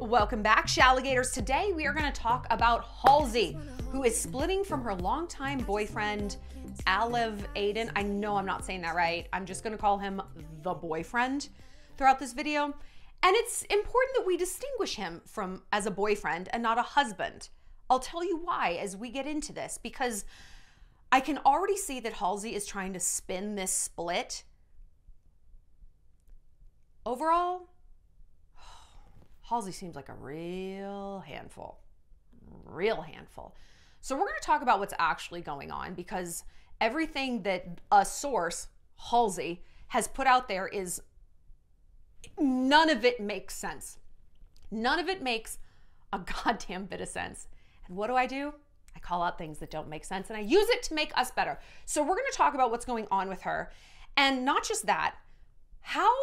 Welcome back, Shalligators. Today we are going to talk about Halsey, who is splitting from her longtime boyfriend, Alev Aiden. I know I'm not saying that right. I'm just going to call him the boyfriend throughout this video. And it's important that we distinguish him from as a boyfriend and not a husband. I'll tell you why as we get into this, because I can already see that Halsey is trying to spin this split. Overall, Halsey seems like a real handful. So we're going to talk about what's actually going on, because everything that a source, Halsey, has put out there is none of it makes sense. None of it makes a goddamn bit of sense. And what do? I call out things that don't make sense and I use it to make us better. So we're going to talk about what's going on with her, and not just that, how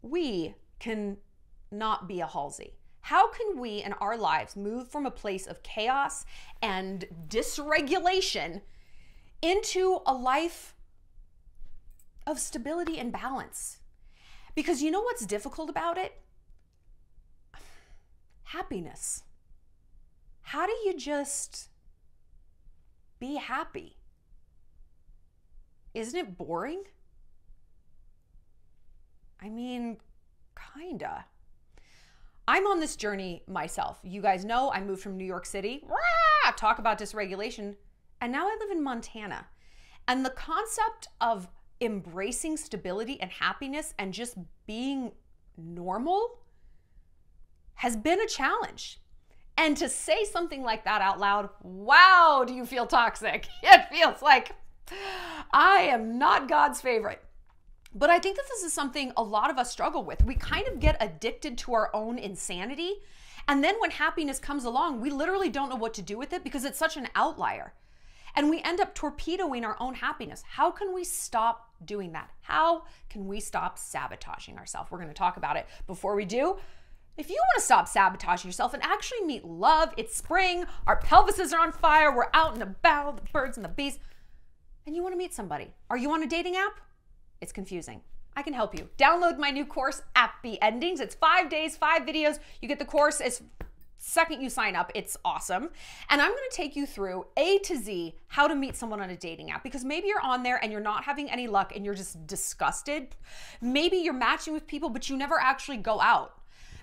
we can not be a Halsey. How can we in our lives move from a place of chaos and dysregulation into a life of stability and balance? Because you know what's difficult about it? Happiness. How do you just be happy? Isn't it boring? I mean, kinda. I'm on this journey myself. You guys know I moved from New York City. Rah! Talk about dysregulation. And now I live in Montana. And the concept of embracing stability and happiness and just being normal has been a challenge. And to say something like that out loud, wow, do you feel toxic? It feels like I am not God's favorite. But I think that this is something a lot of us struggle with. We kind of get addicted to our own insanity. And then when happiness comes along, we literally don't know what to do with it because it's such an outlier. And we end up torpedoing our own happiness. How can we stop doing that? How can we stop sabotaging ourselves? We're going to talk about it. Before we do, if you want to stop sabotaging yourself and actually meet love, it's spring, our pelvises are on fire, we're out and about, the birds and the bees, and you want to meet somebody. Are you on a dating app? It's confusing. I can help you. Download my new course, Happy Endings. It's 5 days, 5 videos. You get the course as second you sign up. It's awesome. And I'm going to take you through A to Z how to meet someone on a dating app, because maybe you're on there and you're not having any luck and you're just disgusted. Maybe you're matching with people, but you never actually go out.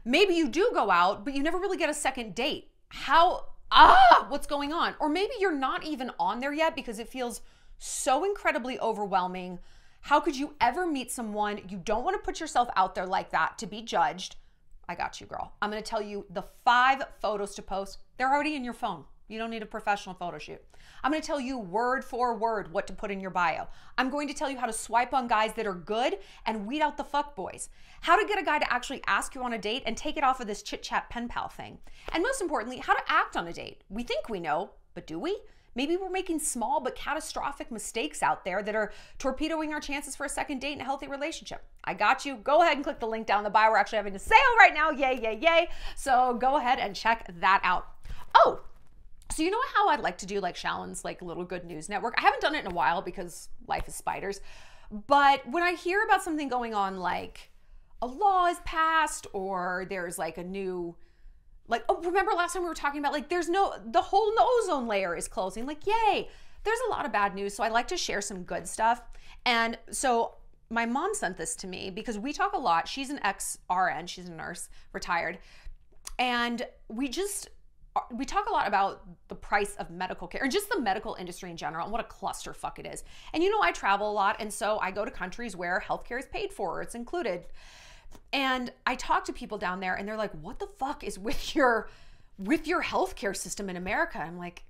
Maybe you do go out, but you never really get a second date. What's going on? Or maybe you're not even on there yet because it feels so incredibly overwhelming. How could you ever meet someone? You don't want to put yourself out there like that to be judged. I got you, girl. I'm going to tell you the 5 photos to post. They're already in your phone. You don't need a professional photo shoot. I'm going to tell you word for word what to put in your bio. I'm going to tell you how to swipe on guys that are good and weed out the fuckboys. How to get a guy to actually ask you on a date and take it off of this chit-chat pen pal thing. And most importantly, how to act on a date. We think we know, but do we? Maybe we're making small but catastrophic mistakes out there that are torpedoing our chances for a second date and a healthy relationship. I got you. Go ahead and click the link down in the bio. We're actually having a sale right now. Yay, yay, yay. So go ahead and check that out. Oh, so you know how I'd like to do like Shallon's like Little Good News Network? I haven't done it in a while because life is spiders. But when I hear about something going on, like a law is passed or there's like a new... Like, oh, remember last time we were talking about, like, the whole ozone layer is closing. Like, yay, there's a lot of bad news. So I like to share some good stuff. And so my mom sent this to me because we talk a lot. She's an ex-RN, she's a nurse, retired. And we talk a lot about the price of medical care and just the medical industry in general and what a clusterfuck it is. And you know, I travel a lot. And so I go to countries where healthcare is paid for, it's included. And I talk to people down there and they're like, what the fuck is with your healthcare system in America? I'm like,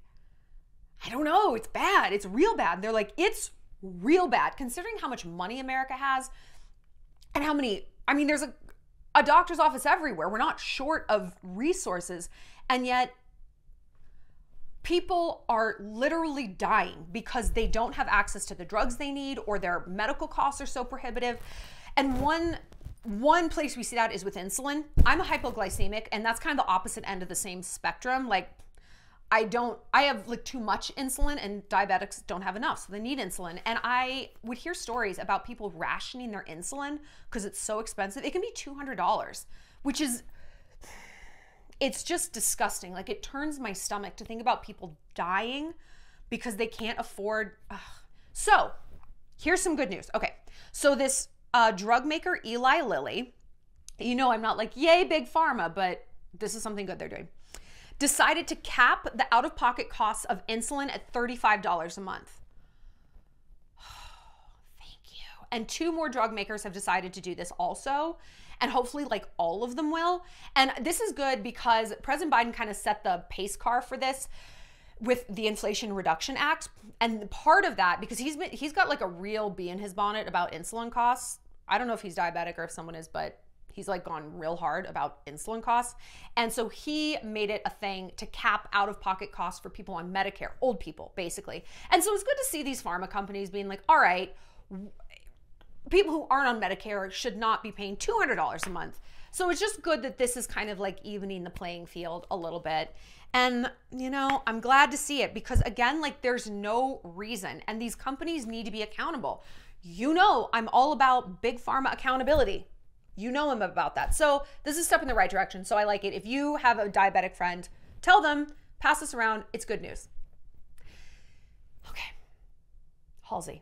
I don't know. It's bad. It's real bad. And they're like, it's real bad. Considering how much money America has and how many, I mean, there's a doctor's office everywhere. We're not short of resources. And yet people are literally dying because they don't have access to the drugs they need, or their medical costs are so prohibitive. And one place we see that is with insulin. I'm a hypoglycemic, and that's kind of the opposite end of the same spectrum. Like, I have like too much insulin, and diabetics don't have enough, so they need insulin. And I would hear stories about people rationing their insulin because it's so expensive. It can be $200, which is It's just disgusting. Like, it turns my stomach to think about people dying because they can't afford. Ugh. So here's some good news. Okay, so this drug maker, Eli Lilly, you know, I'm not like, yay, big pharma, but this is something good they're doing, decided to cap the out-of-pocket costs of insulin at $35 a month. Oh, thank you. And two more drug makers have decided to do this also. And hopefully, like, all of them will. And this is good because President Biden kind of set the pace car for this with the Inflation Reduction Act. And part of that, because he's got like a real bee in his bonnet about insulin costs. I don't know if he's diabetic or if someone is, but he's like gone real hard about insulin costs. And so he made it a thing to cap out-of-pocket costs for people on Medicare, old people, basically. And so it's good to see these pharma companies being like, all right, people who aren't on Medicare should not be paying $200 a month. So it's just good that this is kind of like evening the playing field a little bit. And, you know, I'm glad to see it because, again, like, there's no reason. And these companies need to be accountable. You know, I'm all about big pharma accountability. You know him about that. So this is a step in the right direction. So I like it. If you have a diabetic friend, tell them, pass this around. It's good news. Okay. Halsey.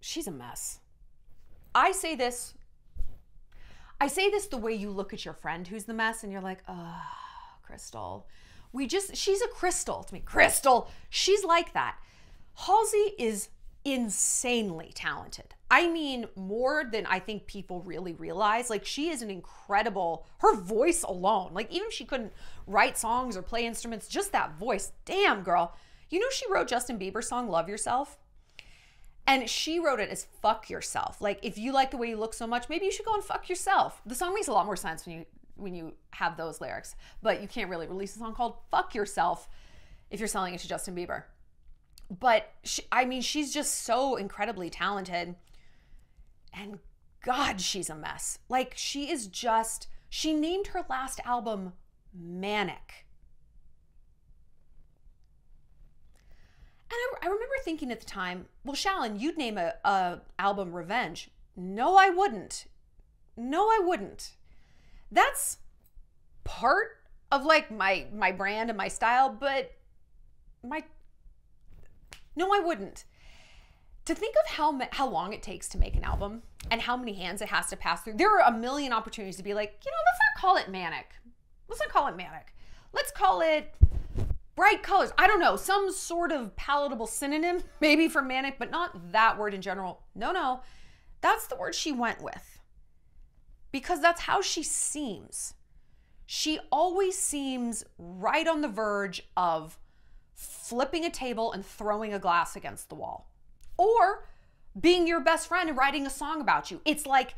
She's a mess. I say this the way you look at your friend who's the mess and you're like, oh, Crystal. She's a Crystal to me. Crystal. She's like that. Halsey is insanely talented. I mean, more than I think people really realize. Like, she is an incredible, her voice alone, like, even if she couldn't write songs or play instruments, just that voice, damn girl. You know, she wrote Justin Bieber's song Love Yourself, and she wrote it as fuck yourself. Like, if you like the way you look so much, maybe you should go and fuck yourself. The song makes a lot more sense when you have those lyrics, but you can't really release a song called Fuck Yourself if you're selling it to Justin Bieber. But she's just so incredibly talented, and God, she's a mess. Like, she named her last album Manic. And I remember thinking at the time, well, Shallon, you'd name a album Revenge. No, I wouldn't. No, I wouldn't. That's part of like my brand and my style, but no, I wouldn't. To think of how long it takes to make an album and how many hands it has to pass through, there are a million opportunities to be like, you know, let's not call it Manic. Let's not call it Manic. Let's call it Bright Colors. I don't know, some sort of palatable synonym maybe for Manic, but not that word in general. No, that's the word she went with because that's how she seems. She always seems right on the verge of flipping a table and throwing a glass against the wall, or being your best friend and writing a song about you. It's like,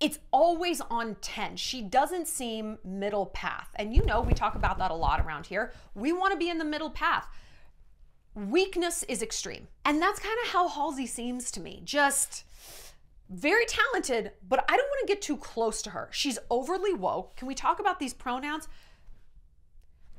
it's always on 10. She doesn't seem middle path. And you know, we talk about that a lot around here. We want to be in the middle path. Weakness is extreme. And that's kind of how Halsey seems to me. Just very talented, but I don't want to get too close to her. She's overly woke. Can we talk about these pronouns?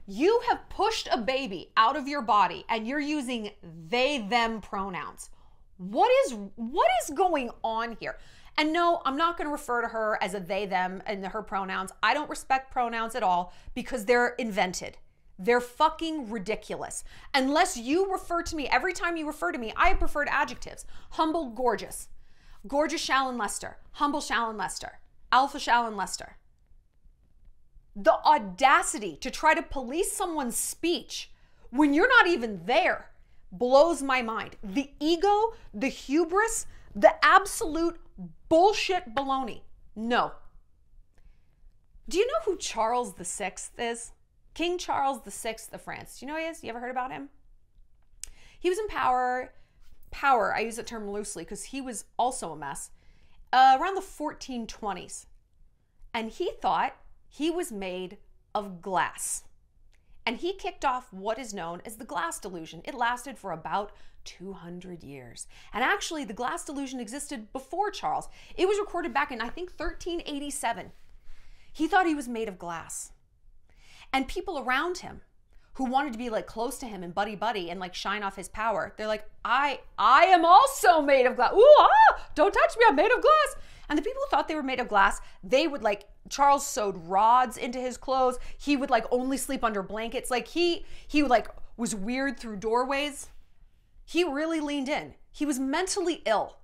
You have pushed a baby out of your body and you're using they, them pronouns. What is going on here? And no, I'm not going to refer to her as a they, them and her pronouns. I don't respect pronouns at all because they're invented. They're fucking ridiculous. Unless you refer to me, every time you refer to me, I have preferred adjectives. Humble, gorgeous. Gorgeous Shallon Lester. Humble Shallon Lester. Alpha Shallon Lester. The audacity to try to police someone's speech when you're not even there blows my mind. The ego, the hubris, the absolute bullshit baloney. No. Do you know who Charles VI is? King Charles VI of France. Do you know who he is? You ever heard about him? He was in power, I use that term loosely because he was also a mess, around the 1420s. And he thought he was made of glass. And he kicked off what is known as the glass delusion. It lasted for about 200 years. And actually, the glass delusion existed before Charles. It was recorded back in, I think, 1387. He thought he was made of glass. And people around him who wanted to be like close to him and buddy and like shine off his power. They're like, I am also made of glass. Ooh, ah, don't touch me, I'm made of glass. And the people who thought they were made of glass, they would like, Charles sewed rods into his clothes. He would like only sleep under blankets. Like he like was weird through doorways. He really leaned in. He was mentally ill.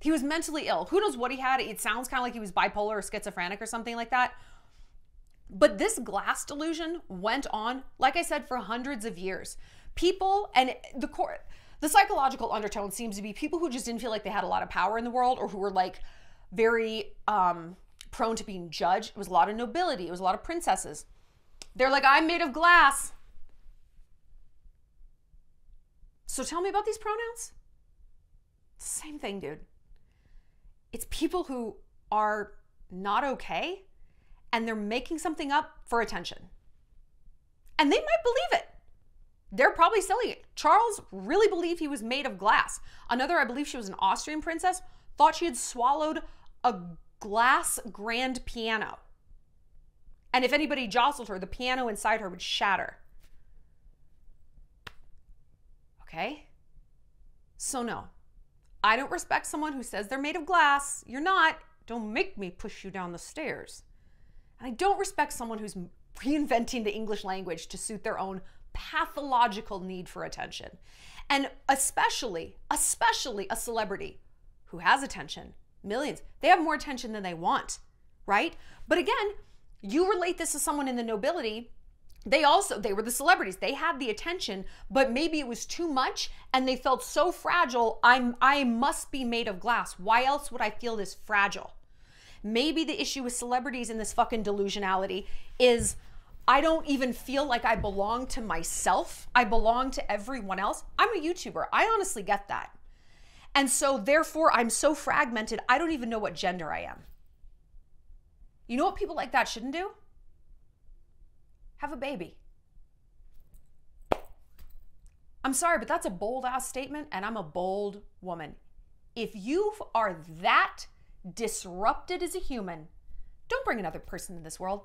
He was mentally ill. Who knows what he had? It sounds kind of like he was bipolar or schizophrenic or something like that. But this glass delusion went on, like I said, for hundreds of years. People, and the psychological undertone seems to be people who just didn't feel like they had a lot of power in the world, or who were like very prone to being judged. It was a lot of nobility. It was a lot of princesses. They're like, I'm made of glass. So tell me about these pronouns. Same thing, dude. It's people who are not okay, and they're making something up for attention. And they might believe it. They're probably selling it. Charles really believed he was made of glass. Another, I believe she was an Austrian princess, thought she had swallowed a glass grand piano. And if anybody jostled her, the piano inside her would shatter. Okay? So no. I don't respect someone who says they're made of glass. You're not. Don't make me push you down the stairs. And I don't respect someone who's reinventing the English language to suit their own pathological need for attention. And especially a celebrity who has attention, millions. They have more attention than they want, right? But again, you relate this to someone in the nobility. They were the celebrities. They had the attention, but maybe it was too much and they felt so fragile. I must be made of glass. Why else would I feel this fragile? Maybe the issue with celebrities in this fucking delusionality is I don't even feel like I belong to myself. I belong to everyone else. I'm a YouTuber. I honestly get that. And so therefore I'm so fragmented. I don't even know what gender I am. You know what people like that shouldn't do? Have a baby. I'm sorry, but that's a bold ass statement, and I'm a bold woman. If you are that disrupted as a human, don't bring another person in this world.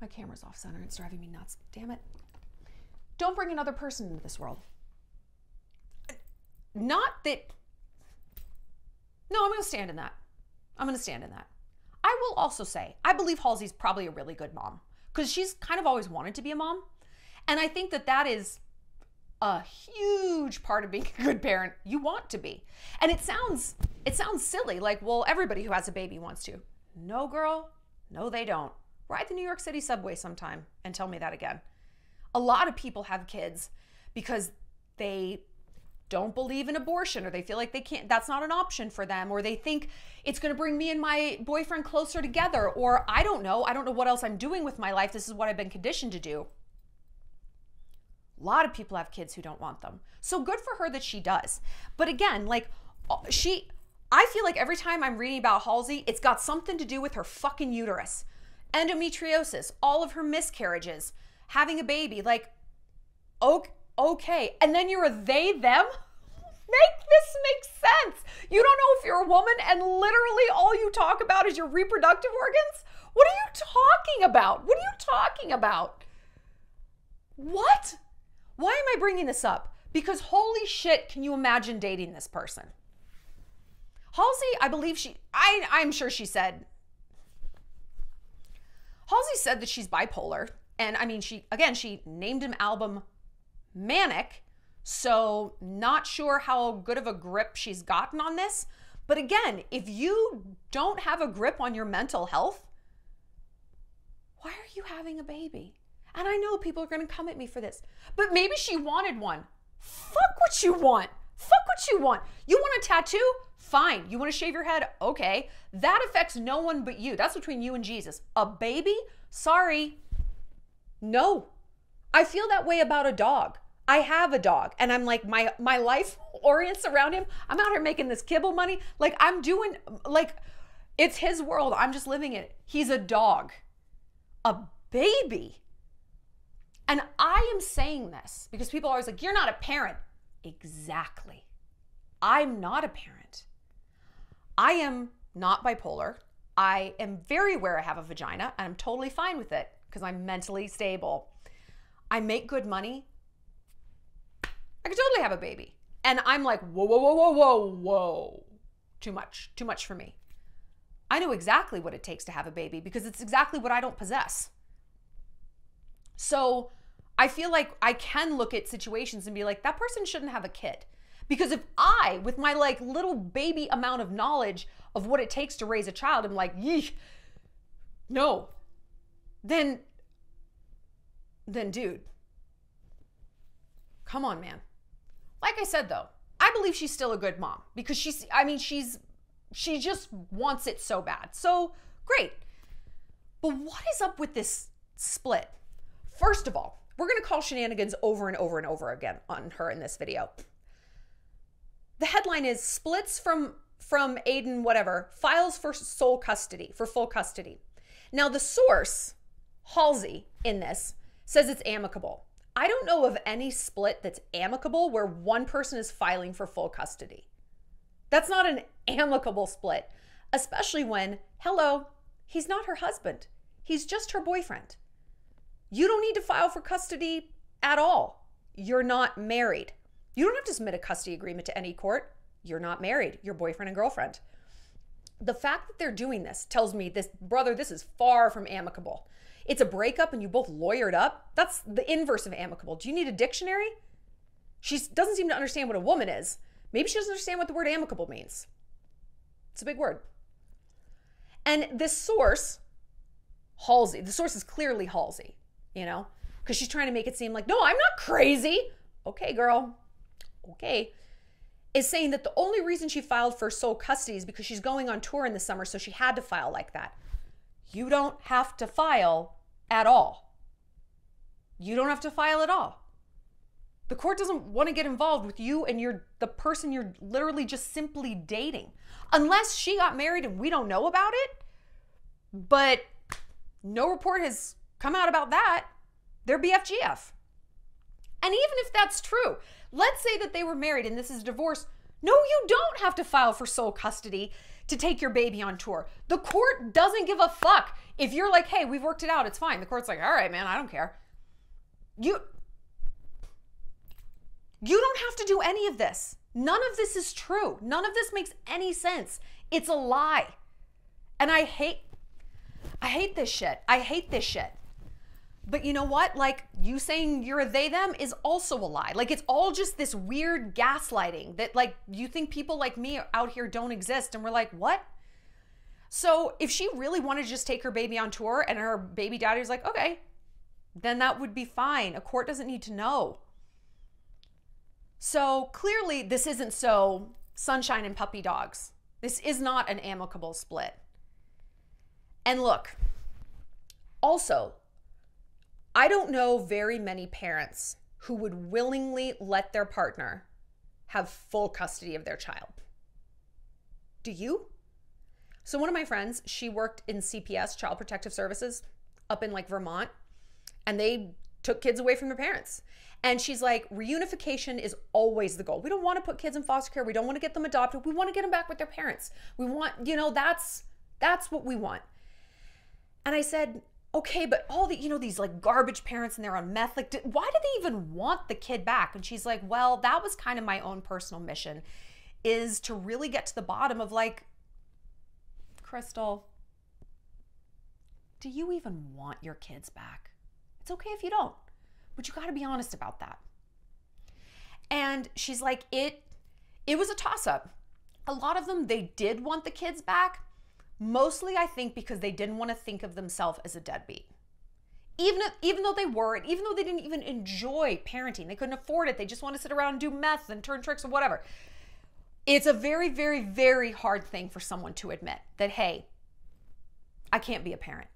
My camera's off center, it's driving me nuts. Damn it. Don't bring another person into this world. Not that, no, I'm gonna stand in that. I'm gonna stand in that. I will also say, I believe Halsey's probably a really good mom, because she's kind of always wanted to be a mom. And I think that that is a huge part of being a good parent. You want to be. And it sounds silly, like, well, everybody who has a baby wants to. No, girl, no, they don't. Ride the New York City subway sometime and tell me that again. A lot of people have kids because they don't believe in abortion, or they feel like they can't, that's not an option for them, or they think it's gonna bring me and my boyfriend closer together, or I don't know what else I'm doing with my life. This is what I've been conditioned to do. A lot of people have kids who don't want them. So good for her that she does. But again, like I feel like every time I'm reading about Halsey, it's got something to do with her fucking uterus, endometriosis, all of her miscarriages, having a baby, like, okay, and then you're a they, them? Make this make sense. You don't know if you're a woman and literally all you talk about is your reproductive organs? What are you talking about? What are you talking about? What? Why am I bringing this up? Because holy shit, can you imagine dating this person? Halsey, I believe I'm sure she said, Halsey said that she's bipolar. And I mean, she named an album manic, so not sure how good of a grip she's gotten on this. But again, if you don't have a grip on your mental health, why are you having a baby? And I know people are gonna come at me for this, but maybe she wanted one. Fuck what you want. Fuck what you want. You want a tattoo? Fine. You want to shave your head? Okay. That affects no one but you. That's between you and Jesus. A baby? Sorry. No. I feel that way about a dog. I have a dog, and I'm like, my life orients around him. I'm out here making this kibble money. Like, I'm doing, like, it's his world. I'm just living it. He's a dog, a baby. And I am saying this because people are always like, you're not a parent. Exactly. I'm not a parent. I am not bipolar. I am very aware I have a vagina, and I'm totally fine with it because I'm mentally stable. I make good money, I could totally have a baby. And I'm like, whoa, whoa, whoa, whoa, whoa, whoa. Too much for me. I know exactly what it takes to have a baby because it's exactly what I don't possess. So I feel like I can look at situations and be like, that person shouldn't have a kid. Because if I, with my like little baby amount of knowledge of what it takes to raise a child, I'm like, yeesh, no, then dude, come on, man. Like I said though, I believe she's still a good mom because she's, I mean, she just wants it so bad. So great. But what is up with this split? First of all, we're gonna call shenanigans over and over and over again on her in this video. The headline is splits from Aiden, whatever, files for sole custody, for full custody. Now the source, Halsey, in this says it's amicable. I don't know of any split that's amicable where one person is filing for full custody. That's not an amicable split, especially when, hello, he's not her husband. He's just her boyfriend. You don't need to file for custody at all. You're not married. You don't have to submit a custody agreement to any court. You're not married. You're boyfriend and girlfriend. The fact that they're doing this tells me this, brother, this is far from amicable. It's a breakup and you both lawyered up. That's the inverse of amicable. Do you need a dictionary? She doesn't seem to understand what a woman is. Maybe she doesn't understand what the word amicable means. It's a big word. And this source, Halsey, the source is clearly Halsey, you know, because she's trying to make it seem like, no, I'm not crazy. Okay, girl, okay. Is saying that the only reason she filed for sole custody is because she's going on tour in the summer, so she had to file like that. You don't have to file at all. You don't have to file at all. The court doesn't want to get involved with you and the person you're literally just simply dating. Unless she got married and we don't know about it, but no report has come out about that. They're BFGF. And even if that's true, let's say that they were married and this is a divorce. No, you don't have to file for sole custody to take your baby on tour. The court doesn't give a fuck. If you're like, hey, we've worked it out, it's fine. The court's like, all right, man, I don't care. You don't have to do any of this. None of this is true. None of this makes any sense. It's a lie. And I hate this shit. I hate this shit. But you know what? Like, you saying you're a they, them is also a lie. Like, it's all just this weird gaslighting that, like, you think people like me out here don't exist. And we're like, what? So if she really wanted to just take her baby on tour and her baby daddy was like, okay, then that would be fine. A court doesn't need to know. So clearly this isn't so sunshine and puppy dogs. This is not an amicable split. And look, also, I don't know very many parents who would willingly let their partner have full custody of their child. Do you? So one of my friends, she worked in CPS, Child Protective Services, up in like Vermont, and they took kids away from their parents. And she's like, reunification is always the goal. We don't want to put kids in foster care. We don't want to get them adopted. We want to get them back with their parents. We want, you know, that's what we want. And I said, okay, but all the, you know, these like garbage parents and they're on meth, like, why do they even want the kid back? And she's like, well, that was kind of my own personal mission, is to really get to the bottom of like, Crystal, do you even want your kids back? It's okay if you don't, but you got to be honest about that. And she's like, it was a toss-up. A lot of them, they did want the kids back, mostly, I think, because they didn't want to think of themselves as a deadbeat. Even though they were, and even though they didn't even enjoy parenting, they couldn't afford it, they just want to sit around and do meth and turn tricks or whatever. It's a very, very, very hard thing for someone to admit that, hey, I can't be a parent.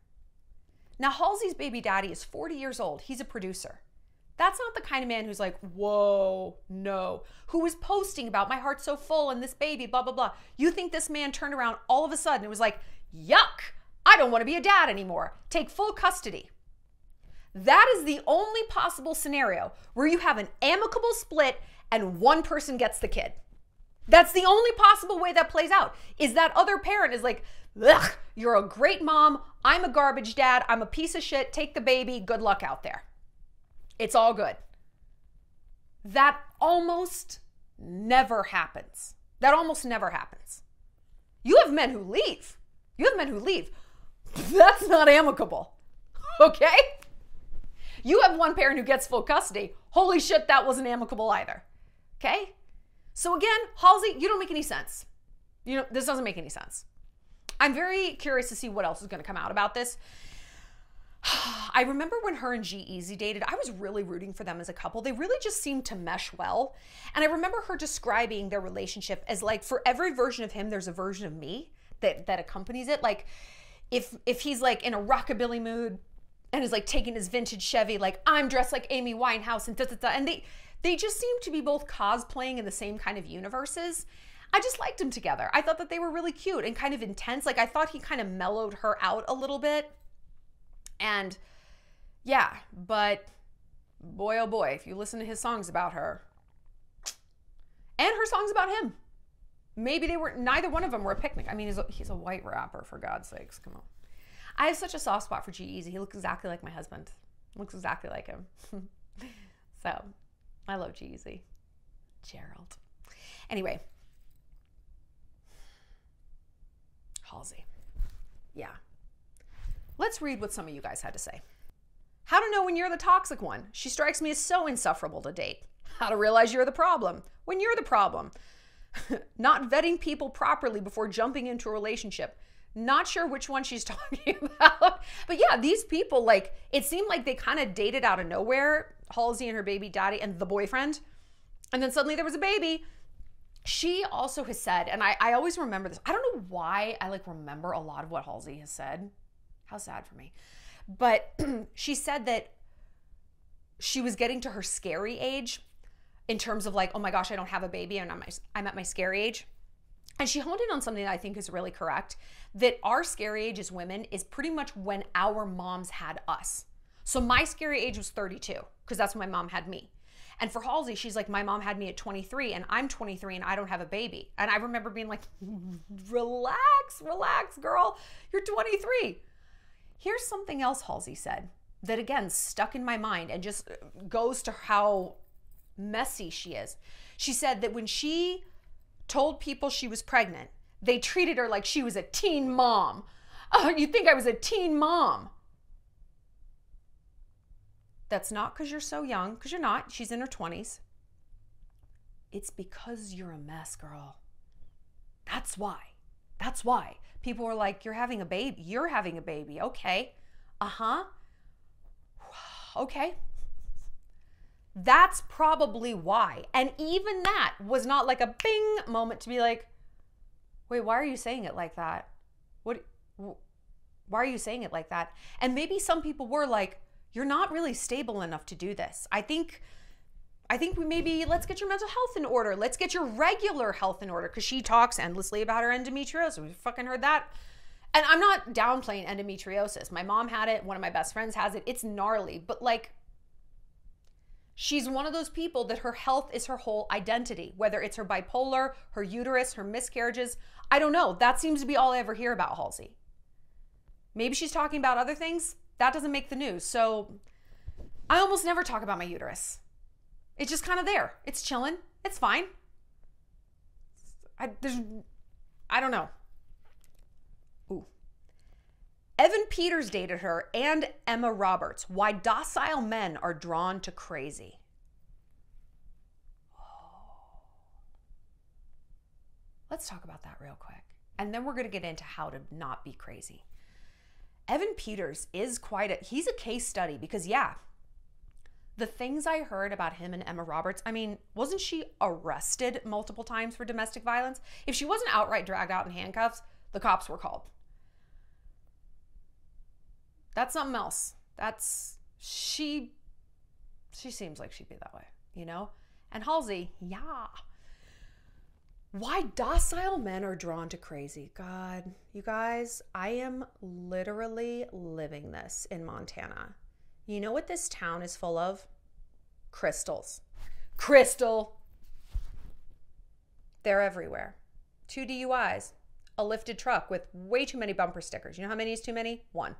Now, Halsey's baby daddy is 40 years old. He's a producer. That's not the kind of man who's like, whoa, no, who was posting about my heart's so full and this baby, blah, blah, blah. You think this man turned around all of a sudden and was like, yuck, I don't want to be a dad anymore. Take full custody. That is the only possible scenario where you have an amicable split and one person gets the kid. That's the only possible way that plays out, is that other parent is like, ugh, you're a great mom. I'm a garbage dad. I'm a piece of shit. Take the baby. Good luck out there. It's all good. That almost never happens. That almost never happens. You have men who leave. You have men who leave. That's not amicable. Okay? You have one parent who gets full custody. Holy shit, that wasn't amicable either. Okay? So again, Halsey, you don't make any sense. You know, this doesn't make any sense. I'm very curious to see what else is going to come out about this. I remember when her and G-Eazy dated, I was really rooting for them as a couple. They really just seemed to mesh well. And I remember her describing their relationship as like, for every version of him, there's a version of me that accompanies it. Like if he's like in a rockabilly mood and is like taking his vintage Chevy, like I'm dressed like Amy Winehouse and da-da-da. And they just seem to be both cosplaying in the same kind of universes. I just liked them together. I thought that they were really cute and kind of intense. Like I thought he kind of mellowed her out a little bit. And yeah, but boy, oh boy, if you listen to his songs about her and her songs about him, maybe they were, neither one of them were a picnic. I mean, he's a white rapper, for God's sakes, come on. I have such a soft spot for G-Eazy. He looks exactly like my husband. Looks exactly like him. So I love G-Eazy. Gerald. Anyway. Halsey. Yeah. Let's read what some of you guys had to say. How to know when you're the toxic one. She strikes me as so insufferable to date. How to realize you're the problem. When you're the problem. Not vetting people properly before jumping into a relationship. Not sure which one she's talking about. But yeah, these people, like, it seemed like they kind of dated out of nowhere. Halsey and her baby daddy and the boyfriend. And then suddenly there was a baby. She also has said, and I always remember this. I don't know why I like remember a lot of what Halsey has said. How sad for me. But she said that she was getting to her scary age in terms of like, oh my gosh, I don't have a baby and I'm at my scary age. And she honed in on something that I think is really correct, that our scary age as women is pretty much when our moms had us. So my scary age was 32 because that's when my mom had me. And for Halsey, she's like, my mom had me at 23 and I'm 23 and I don't have a baby. And I remember being like, relax, girl, you're 23. Here's something else Halsey said that, again, stuck in my mind and just goes to how messy she is. She said that when she told people she was pregnant, they treated her like she was a teen mom. Oh, you think I was a teen mom? That's not because you're so young, because you're not. She's in her 20s. It's because you're a mess, girl. That's why. That's why. People were like, you're having a baby. You're having a baby. Okay. Uh-huh. Okay. That's probably why. And even that was not like a bing moment to be like, wait, why are you saying it like that? Why are you saying it like that? And maybe some people were like, you're not really stable enough to do this. I think we maybe, let's get your mental health in order. Let's get your regular health in order, because she talks endlessly about her endometriosis. We fucking heard that. And I'm not downplaying endometriosis. My mom had it. One of my best friends has it. It's gnarly. But like, she's one of those people that her health is her whole identity, whether it's her bipolar, her uterus, her miscarriages. I don't know. That seems to be all I ever hear about Halsey. Maybe she's talking about other things. That doesn't make the news. So I almost never talk about my uterus. It's just kind of there. It's chilling. It's fine. I don't know. Ooh. Evan Peters dated her and Emma Roberts. Why docile men are drawn to crazy. Oh. Let's talk about that real quick. And then we're going to get into how to not be crazy. Evan Peters is he's a case study because yeah, the things I heard about him and Emma Roberts, I mean, wasn't she arrested multiple times for domestic violence? If she wasn't outright dragged out in handcuffs, the cops were called. That's something else. She seems like she'd be that way, you know? And Halsey, yeah. Why docile men are drawn to crazy. God, you guys, I am literally living this in Montana. You know what this town is full of? Crystals. Crystal. They're everywhere. 2 DUIs, a lifted truck with way too many bumper stickers. You know how many is too many? 1.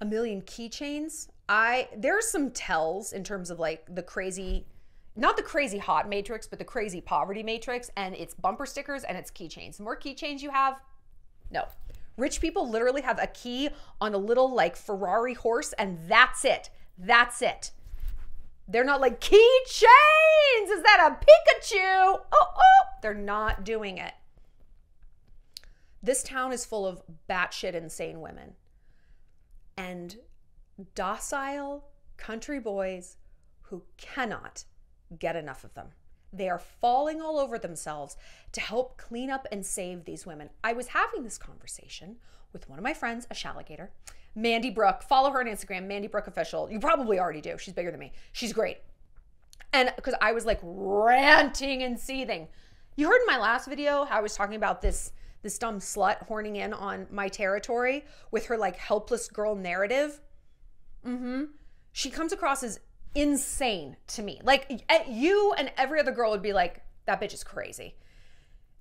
a million keychains. There's some tells in terms of like the crazy, not the crazy hot matrix, but the crazy poverty matrix, and it's bumper stickers and it's keychains. The more keychains you have, no. Rich people literally have a key on a little like Ferrari horse and that's it. That's it. They're not like, keychains, is that a Pikachu? Oh, they're not doing it. This town is full of batshit insane women and docile country boys who cannot get enough of them. They are falling all over themselves to help clean up and save these women. I was having this conversation with one of my friends, a shalligator, Mandy Brooke. Follow her on Instagram, Mandy Brooke Official. You probably already do. She's bigger than me. She's great. And because I was like ranting and seething. You heard in my last video how I was talking about this dumb slut horning in on my territory with her like helpless girl narrative. She comes across as insane to me. Like you and every other girl would be like, that bitch is crazy.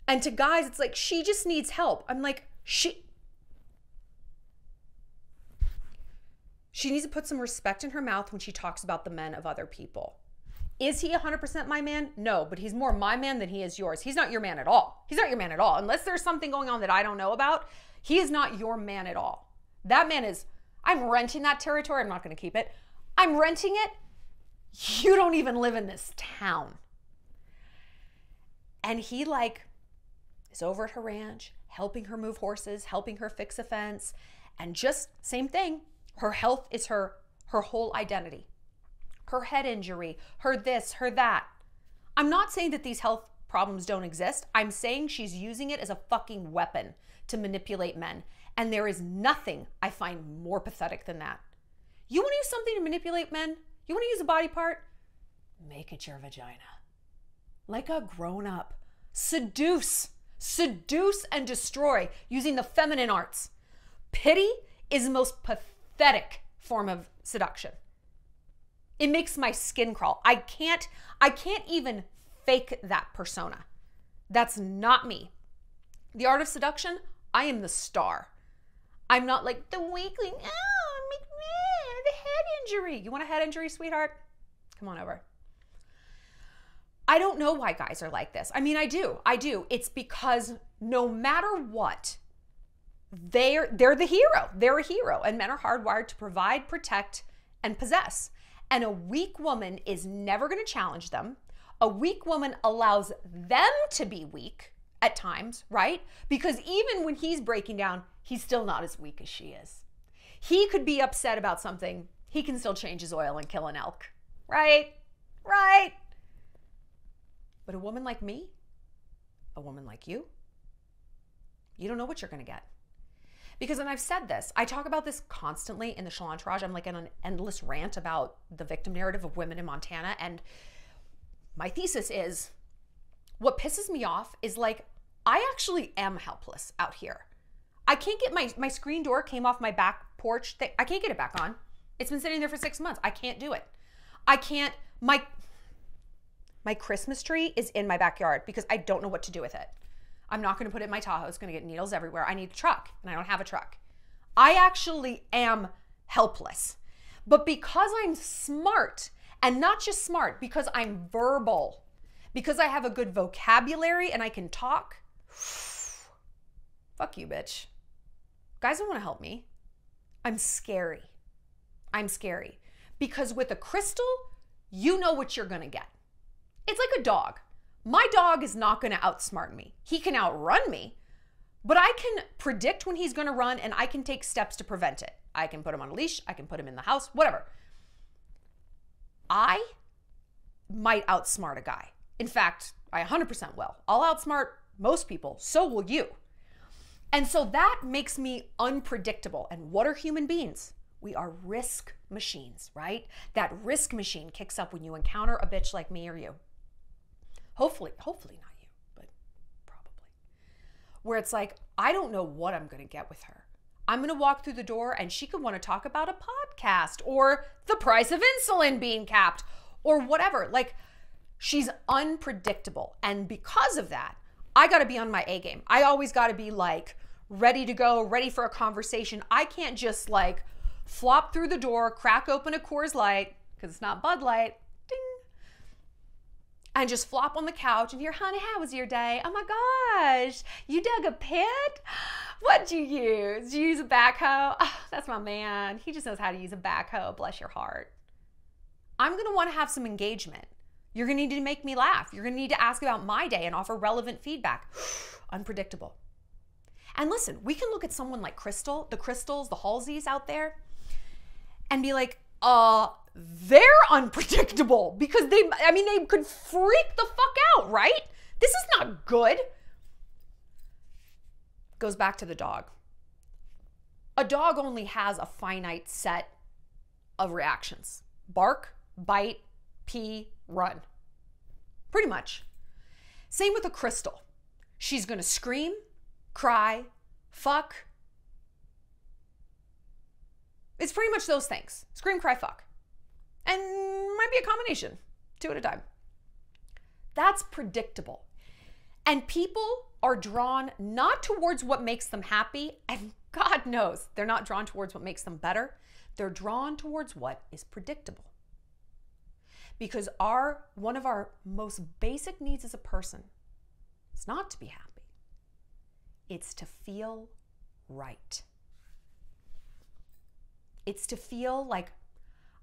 And to guys, it's like, she just needs help. I'm like, she needs to put some respect in her mouth when she talks about the men of other people. Is he 100% my man? No, but he's more my man than he is yours. He's not your man at all. He's not your man at all. Unless there's something going on that I don't know about, he is not your man at all. That man is, I'm renting that territory. I'm not going to keep it. I'm renting it. You don't even live in this town. And he like is over at her ranch, helping her move horses, helping her fix a fence. And just same thing. Her health is her whole identity. Her head injury, her this, her that. I'm not saying that these health problems don't exist. I'm saying she's using it as a fucking weapon to manipulate men. And there is nothing I find more pathetic than that. You want to use something to manipulate men? You want to use a body part? Make it your vagina. Like a grown-up. Seduce. Seduce and destroy using the feminine arts. Pity is the most pathetic form of seduction. It makes my skin crawl. I can't even fake that persona. That's not me. The art of seduction, I am the star. I'm not like the weakling, the head injury. You want a head injury, sweetheart? Come on over. I don't know why guys are like this. I mean, I do. It's because no matter what, they're the hero. They're a hero. And men are hardwired to provide, protect, and possess. And a weak woman is never going to challenge them. A weak woman allows them to be weak at times, right? Because even when he's breaking down, he's still not as weak as she is. He could be upset about something. He can still change his oil and kill an elk, right? Right? But a woman like me, a woman like you, you don't know what you're going to get. Because, and I've said this, I talk about this constantly in the Chalantourage. I'm like in an endless rant about the victim narrative of women in Montana. And my thesis is, what pisses me off is like, I actually am helpless out here. I can't get my screen door came off my back porch thing. I can't get it back on. It's been sitting there for 6 months. I can't do it. I can't, my Christmas tree is in my backyard because I don't know what to do with it. I'm not going to put it in my Tahoe. It's going to get needles everywhere. I need a truck, and I don't have a truck. I actually am helpless. But because I'm smart, and not just smart, because I'm verbal, because I have a good vocabulary and I can talk, fuck you, bitch. Guys don't want to help me. I'm scary. I'm scary. Because with a crystal, you know what you're going to get. It's like a dog. My dog is not going to outsmart me. He can outrun me, but I can predict when he's going to run and I can take steps to prevent it. I can put him on a leash. I can put him in the house, whatever. I might outsmart a guy. In fact, I 100% will. I'll outsmart most people. So will you. And so that makes me unpredictable. And what are human beings? We are risk machines, right? That risk machine kicks up when you encounter a bitch like me or you. Hopefully not you, but probably. Where it's like, I don't know what I'm going to get with her. I'm going to walk through the door and she could want to talk about a podcast or the price of insulin being capped or whatever. Like, she's unpredictable. And because of that, I got to be on my A game. I always got to be like ready to go, ready for a conversation. I can't just like flop through the door, crack open a Coors Light, because it's not Bud Light, ding, and just flop on the couch and hear, honey, how was your day? Oh my gosh, you dug a pit? What'd you use? Did you use a backhoe? Oh, that's my man. He just knows how to use a backhoe, bless your heart. I'm going to want to have some engagement. You're going to need to make me laugh. You're going to need to ask about my day and offer relevant feedback. Unpredictable. And listen, we can look at someone like Crystal, the Crystals, the Halseys out there, and be like, they're unpredictable because they could freak the fuck out, right? This is not good. Goes back to the dog. A dog only has a finite set of reactions. Bark, bite, pee, run. Pretty much. Same with a Crystal. She's gonna scream, cry, fuck. It's pretty much those things. Scream, cry, fuck. And might be a combination, two at a time. That's predictable. And people are drawn not towards what makes them happy, and God knows they're not drawn towards what makes them better. They're drawn towards what is predictable. Because one of our most basic needs as a person is not to be happy. It's to feel right. It's to feel like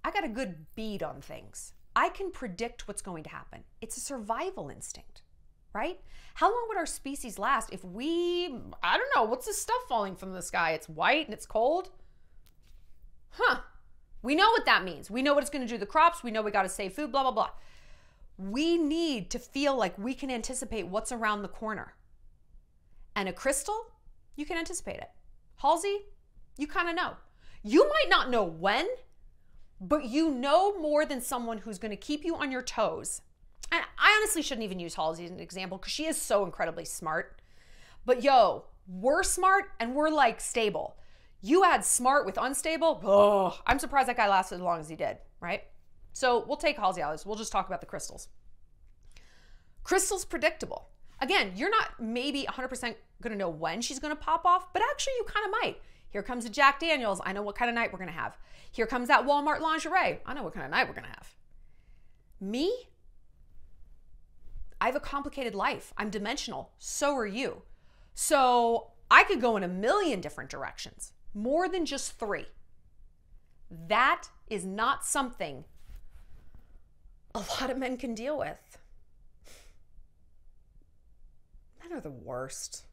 I got a good bead on things. I can predict what's going to happen. It's a survival instinct, right? How long would our species last if I don't know, what's this stuff falling from the sky? It's white and it's cold. Huh. We know what that means. We know what it's going to do to the crops. We know we got to save food, blah, blah, blah. We need to feel like we can anticipate what's around the corner. And a Crystal, you can anticipate it. Halsey, you kind of know. You might not know when, but you know more than someone who's going to keep you on your toes. And I honestly shouldn't even use Halsey as an example because she is so incredibly smart. But yo, we're smart and we're like stable. You add smart with unstable, oh, I'm surprised that guy lasted as long as he did, right? So we'll take Halsey out of this. We'll just talk about the Crystals. Crystal's predictable. Again, you're not maybe 100% gonna know when she's gonna pop off, but actually you kinda might. Here comes a Jack Daniels, I know what kind of night we're gonna have. Here comes that Walmart lingerie, I know what kind of night we're gonna have. Me? I have a complicated life, I'm dimensional, so are you. So I could go in a million different directions. More than just three. That is not something a lot of men can deal with. Men are the worst.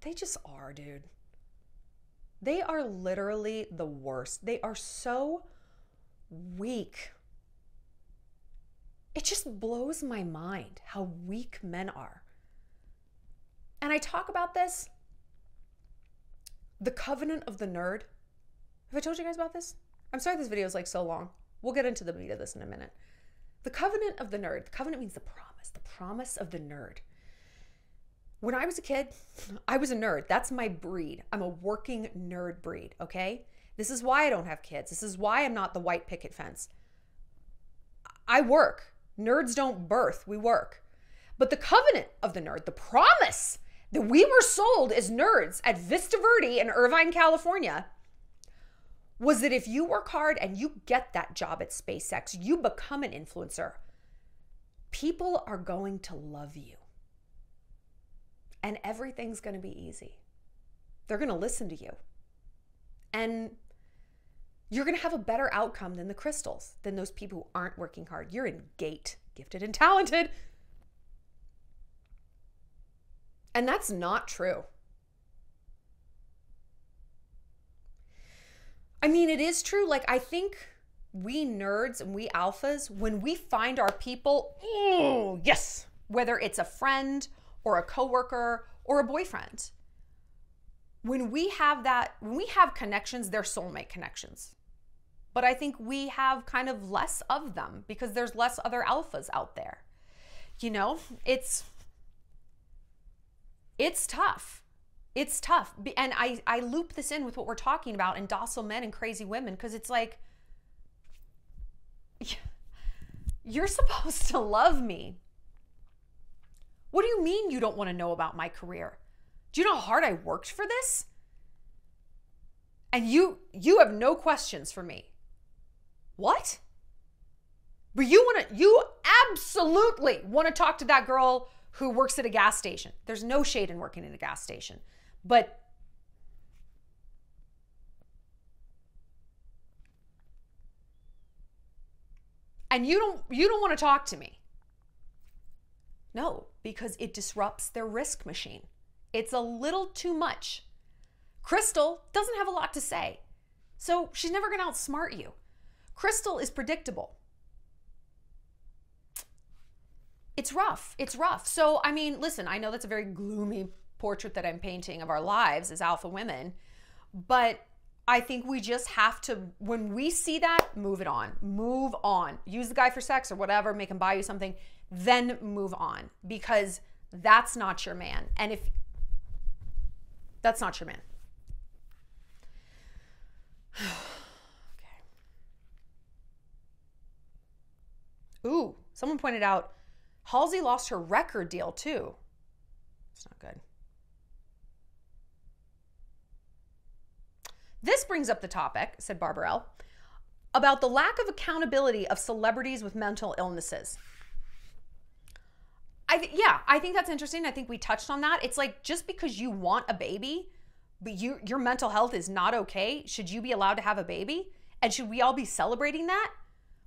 They just are, dude. They are literally the worst. They are so weak. It just blows my mind how weak men are. And I talk about this. The Covenant of the Nerd. Have I told you guys about this? I'm sorry this video is like so long. We'll get into the meat of this in a minute. The Covenant of the Nerd. The Covenant means the promise of the nerd. When I was a kid, I was a nerd. That's my breed. I'm a working nerd breed, okay? This is why I don't have kids. This is why I'm not the white picket fence. I work. Nerds don't birth, we work. But the Covenant of the Nerd, the promise that we were sold as nerds at Vista Verde in Irvine, California, was that if you work hard and you get that job at SpaceX, you become an influencer, people are going to love you. And everything's gonna be easy. They're gonna listen to you. And you're gonna have a better outcome than the Crystals, than those people who aren't working hard. You're in GATE, gifted and talented. And that's not true. I mean, it is true. Like, I think we nerds and we alphas, when we find our people, oh, yes, whether it's a friend or a coworker or a boyfriend, when we have connections, they're soulmate connections. But I think we have kind of less of them because there's less other alphas out there. You know, it's tough. It's tough. And I loop this in with what we're talking about in docile men and crazy women, because it's like, you're supposed to love me. What do you mean you don't want to know about my career? Do you know how hard I worked for this? and you have no questions for me. What? But you absolutely want to talk to that girl who works at a gas station. There's no shade in working at a gas station, but and you don't want to talk to me. No, because it disrupts their risk machine. It's a little too much. Crystal doesn't have a lot to say, so she's never going to outsmart you. Crystal is predictable. It's rough. It's rough. So, I mean, listen, I know that's a very gloomy portrait that I'm painting of our lives as alpha women, but I think we just have to, when we see that, move it on. Move on. Use the guy for sex or whatever, make him buy you something, then move on, because that's not your man. And if that's not your man. Okay. Ooh, someone pointed out Halsey lost her record deal too. It's not good. This brings up the topic, said Barbarell, about the lack of accountability of celebrities with mental illnesses. I think that's interesting. I think we touched on that. It's like, just because you want a baby, but your mental health is not okay, should you be allowed to have a baby? And should we all be celebrating that?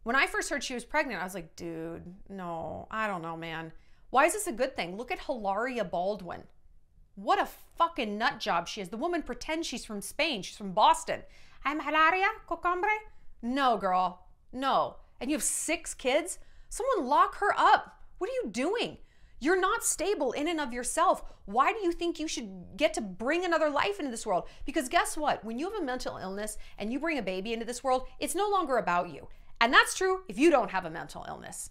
When I first heard she was pregnant, I was like, dude, no, I don't know, man. Why is this a good thing? Look at Hilaria Baldwin. What a fucking nut job she is. The woman pretends she's from Spain. She's from Boston. I'm Hilaria Cocombre. No, girl, no. And you have 6 kids? Someone lock her up. What are you doing? You're not stable in and of yourself. Why do you think you should get to bring another life into this world? Because guess what? When you have a mental illness and you bring a baby into this world, it's no longer about you. And that's true if you don't have a mental illness.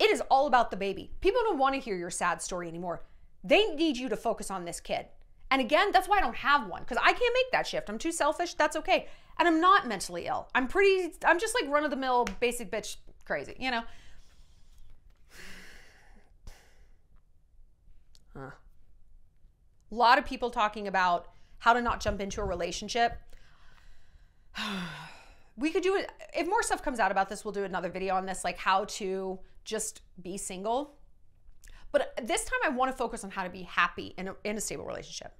It is all about the baby. People don't want to hear your sad story anymore. They need you to focus on this kid. And again, that's why I don't have one, because I can't make that shift. I'm too selfish. That's okay. And I'm not mentally ill. I'm just like run-of-the-mill basic bitch crazy, you know? A lot of people talking about how to not jump into a relationship. We could do it. If more stuff comes out about this, we'll do another video on this, like how to just be single. But this time I want to focus on how to be happy in a stable relationship.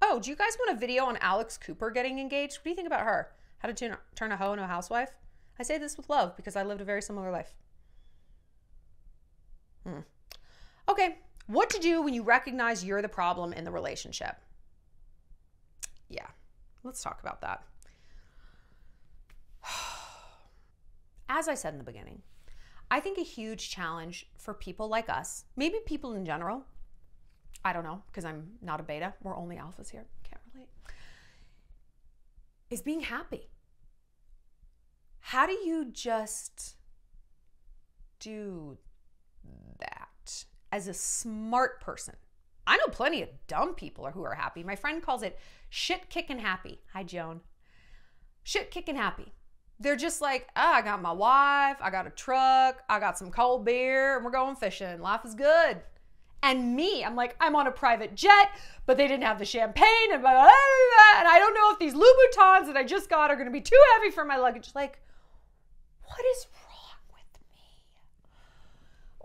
Oh, do you guys want a video on Alex Cooper getting engaged? What do you think about her? How to turn a hoe into a housewife? I say this with love because I lived a very similar life. Okay, what to do when you recognize you're the problem in the relationship? Yeah, let's talk about that. As I said in the beginning, I think a huge challenge for people like us, maybe people in general, I don't know, because I'm not a beta, we're only alphas here, can't relate, is being happy. How do you just do that as a smart person? I know plenty of dumb people who are happy. My friend calls it shit kicking happy. Hi, Joan. Shit kicking happy. They're just like, oh, I got my wife, I got a truck, I got some cold beer, and we're going fishing. Life is good. And me, I'm like, I'm on a private jet, but they didn't have the champagne, and blah, blah, blah, blah, and I don't know if these Louboutins that I just got are going to be too heavy for my luggage. Like, what is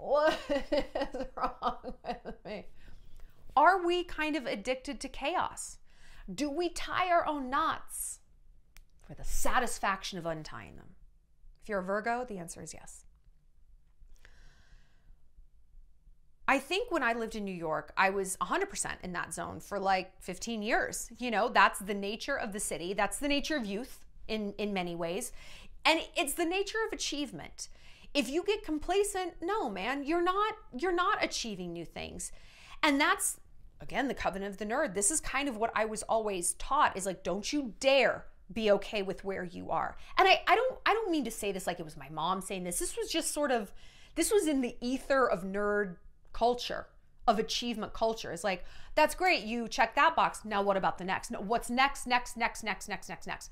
wrong with me? What is wrong with me? Are we kind of addicted to chaos? Do we tie our own knots for the satisfaction of untying them? If you're a Virgo, the answer is yes. I think when I lived in New York, I was 100% in that zone for like 15 years. You know, that's the nature of the city. That's the nature of youth in many ways. And it's the nature of achievement. If you get complacent, no, man, you're not achieving new things. And that's, again, the covenant of the nerd. This is kind of what I was always taught, is like, don't you dare be okay with where you are. And I don't mean to say this like it was my mom saying this. This was just sort of, this was in the ether of nerd culture, of achievement culture. It's like, that's great, you check that box. Now what about the next? No, what's next, next, next, next, next, next, next?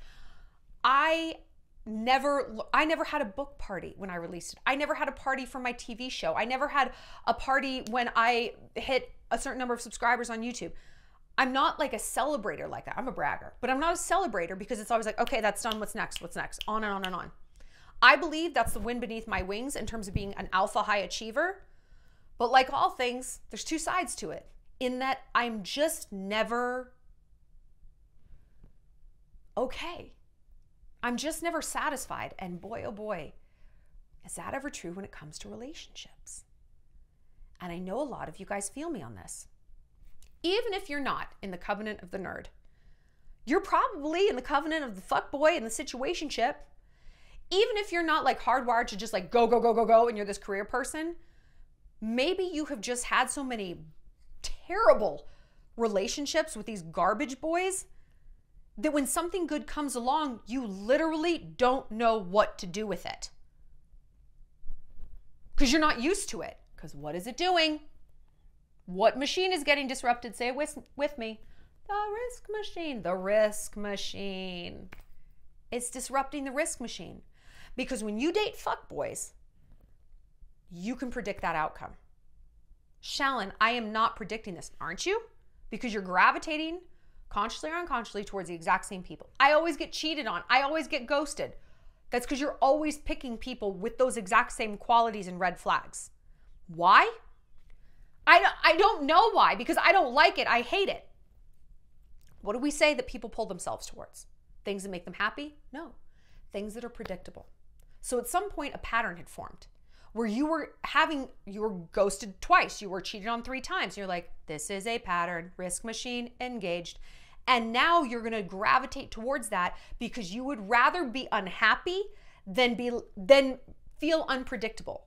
I never had a book party when I released it. I never had a party for my TV show. I never had a party when I hit a certain number of subscribers on YouTube. I'm not like a celebrator like that. I'm a bragger, but I'm not a celebrator because it's always like, okay, that's done. What's next? What's next? On and on and on. I believe that's the wind beneath my wings in terms of being an alpha high achiever. But like all things, there's two sides to it, in that I'm just never okay. I'm just never satisfied. And boy, oh boy, is that ever true when it comes to relationships? And I know a lot of you guys feel me on this. Even if you're not in the covenant of the nerd, you're probably in the covenant of the fuckboy and the situationship. Even if you're not like hardwired to just like go, go, go, go, go, and you're this career person, maybe you have just had so many terrible relationships with these garbage boys that when something good comes along, you literally don't know what to do with it. Because you're not used to it. Because what is it doing? What machine is getting disrupted? Say it with me. The risk machine. The risk machine. It's disrupting the risk machine. Because when you date fuckboys, you can predict that outcome. Shallon, I am not predicting this, aren't you? Because you're gravitating, consciously or unconsciously, towards the exact same people. I always get cheated on. I always get ghosted. That's because you're always picking people with those exact same qualities and red flags. Why? I don't know why, because I don't like it. I hate it. What do we say that people pull themselves towards? Things that make them happy? No. Things that are predictable. So at some point, a pattern had formed where you were ghosted twice, you were cheated on 3 times. And you're like, this is a pattern, risk machine engaged. And now you're gonna gravitate towards that because you would rather be unhappy than feel unpredictable.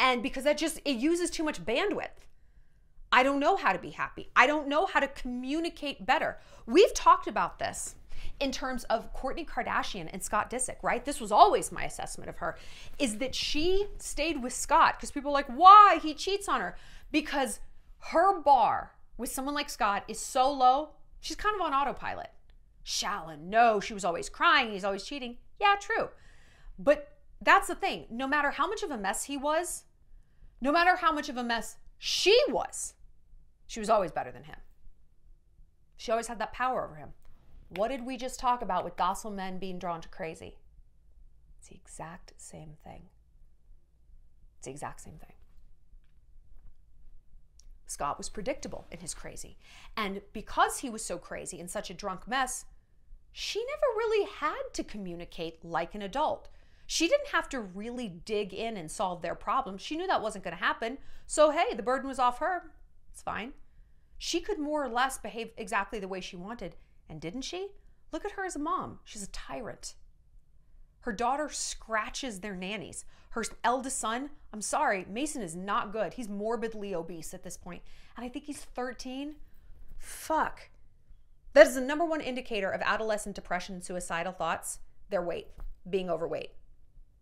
And because that just, it uses too much bandwidth. I don't know how to be happy. I don't know how to communicate better. We've talked about this in terms of Kourtney Kardashian and Scott Disick, right? This was always my assessment of her, is that she stayed with Scott because people are like, why? He cheats on her. Because her bar with someone like Scott is so low, she's kind of on autopilot. Shallon, no, she was always crying. He's always cheating. Yeah, true. But that's the thing. No matter how much of a mess he was, no matter how much of a mess she was always better than him. She always had that power over him. What did we just talk about with docile men being drawn to crazy? It's the exact same thing. It's the exact same thing. Scott was predictable in his crazy. And because he was so crazy and such a drunk mess, she never really had to communicate like an adult. She didn't have to really dig in and solve their problem. She knew that wasn't going to happen. So hey, the burden was off her. It's fine. She could more or less behave exactly the way she wanted. And didn't she? Look at her as a mom. She's a tyrant. Her daughter scratches their nannies. Her eldest son, I'm sorry, Mason is not good. He's morbidly obese at this point. And I think he's 13. Fuck. That is the #1 indicator of adolescent depression and suicidal thoughts, their weight, being overweight.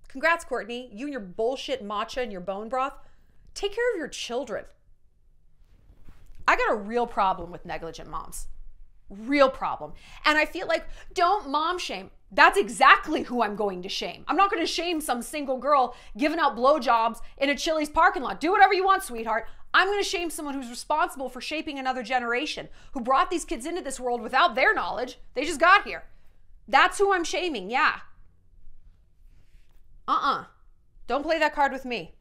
Congrats, Kourtney. You and your bullshit matcha and your bone broth. Take care of your children. I got a real problem with negligent moms. Real problem. And I feel like, don't mom shame. That's exactly who I'm going to shame. I'm not going to shame some single girl giving out blowjobs in a Chili's parking lot. Do whatever you want, sweetheart. I'm going to shame someone who's responsible for shaping another generation, who brought these kids into this world without their knowledge. They just got here. That's who I'm shaming, yeah. Don't play that card with me.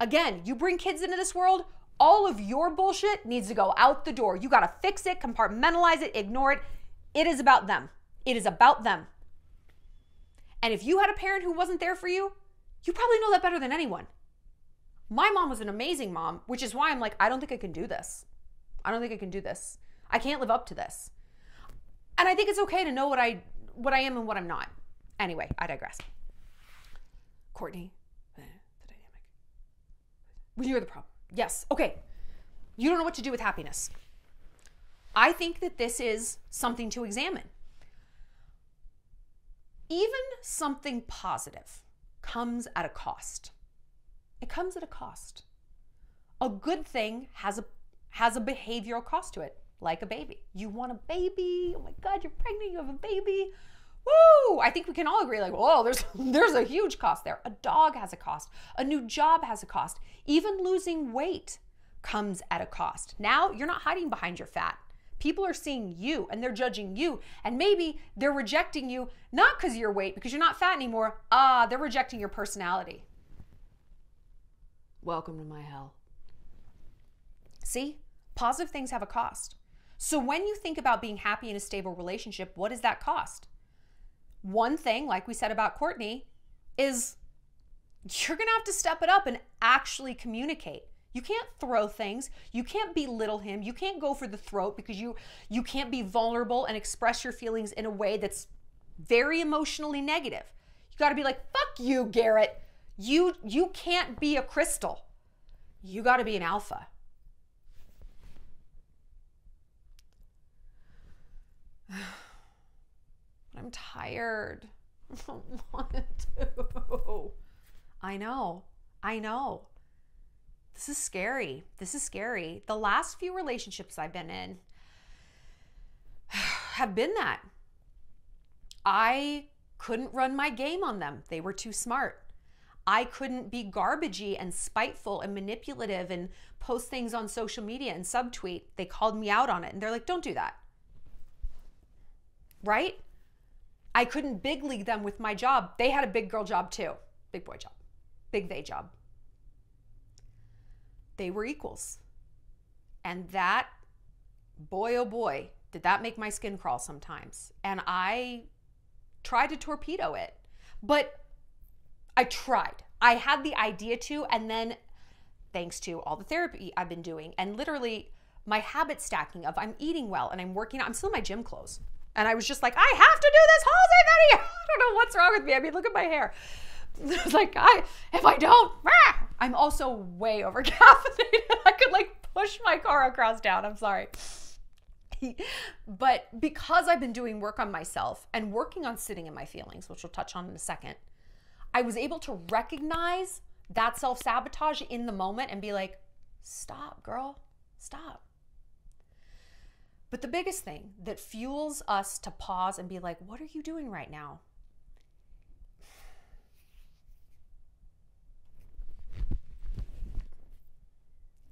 Again, you bring kids into this world, all of your bullshit needs to go out the door. You got to fix it, compartmentalize it, ignore it. It is about them. It is about them. And if you had a parent who wasn't there for you, you probably know that better than anyone. My mom was an amazing mom, which is why I'm like, I don't think I can do this. I don't think I can do this. I can't live up to this. And I think it's okay to know what I am and what I'm not. Anyway, I digress. Kourtney, the dynamic. Well, you're the problem. Yes. Okay. You don't know what to do with happiness. I think that this is something to examine. Even something positive comes at a cost. It comes at a cost. A good thing has a behavioral cost to it, like a baby. You want a baby. Oh my God, you're pregnant. You have a baby. Woo! I think we can all agree, like, whoa, there's a huge cost there. A dog has a cost. A new job has a cost. Even losing weight comes at a cost. Now you're not hiding behind your fat. People are seeing you and they're judging you, and maybe they're rejecting you not because of your weight, because you're not fat anymore. They're rejecting your personality. Welcome to my hell. See, positive things have a cost. So when you think about being happy in a stable relationship, what does that cost? One thing, like we said about Kourtney, is you're gonna have to step it up and actually communicate. You can't throw things. You can't belittle him. You can't go for the throat, because you can't be vulnerable and express your feelings in a way that's very emotionally negative. You gotta be like, fuck you, Garrett. You can't be a crystal. You gotta be an alpha. I'm tired. I don't want to. I know. This is scary. The last few relationships I've been in have been that. I couldn't run my game on them. They were too smart. I couldn't be garbagey and spiteful and manipulative and post things on social media and subtweet. They called me out on it, and they're like, don't do that. Right? I couldn't big league them with my job. They had a big girl job too. Big boy job. Big they job. They were equals. And that, boy, oh boy, did that make my skin crawl sometimes. And I tried to torpedo it, but I tried. I had the idea to, and then thanks to all the therapy I've been doing and literally my habit stacking of I'm eating well and I'm working out, I'm still in my gym clothes. And I was just like, I have to do this Halsey video. I don't know what's wrong with me. I mean, look at my hair. It's like, if I don't, I'm also way over caffeinated. I could like push my car across town. I'm sorry. But because I've been doing work on myself and working on sitting in my feelings, which we'll touch on in a second, I was able to recognize that self-sabotage in the moment and be like, stop, girl, stop. But the biggest thing that fuels us to pause and be like, what are you doing right now?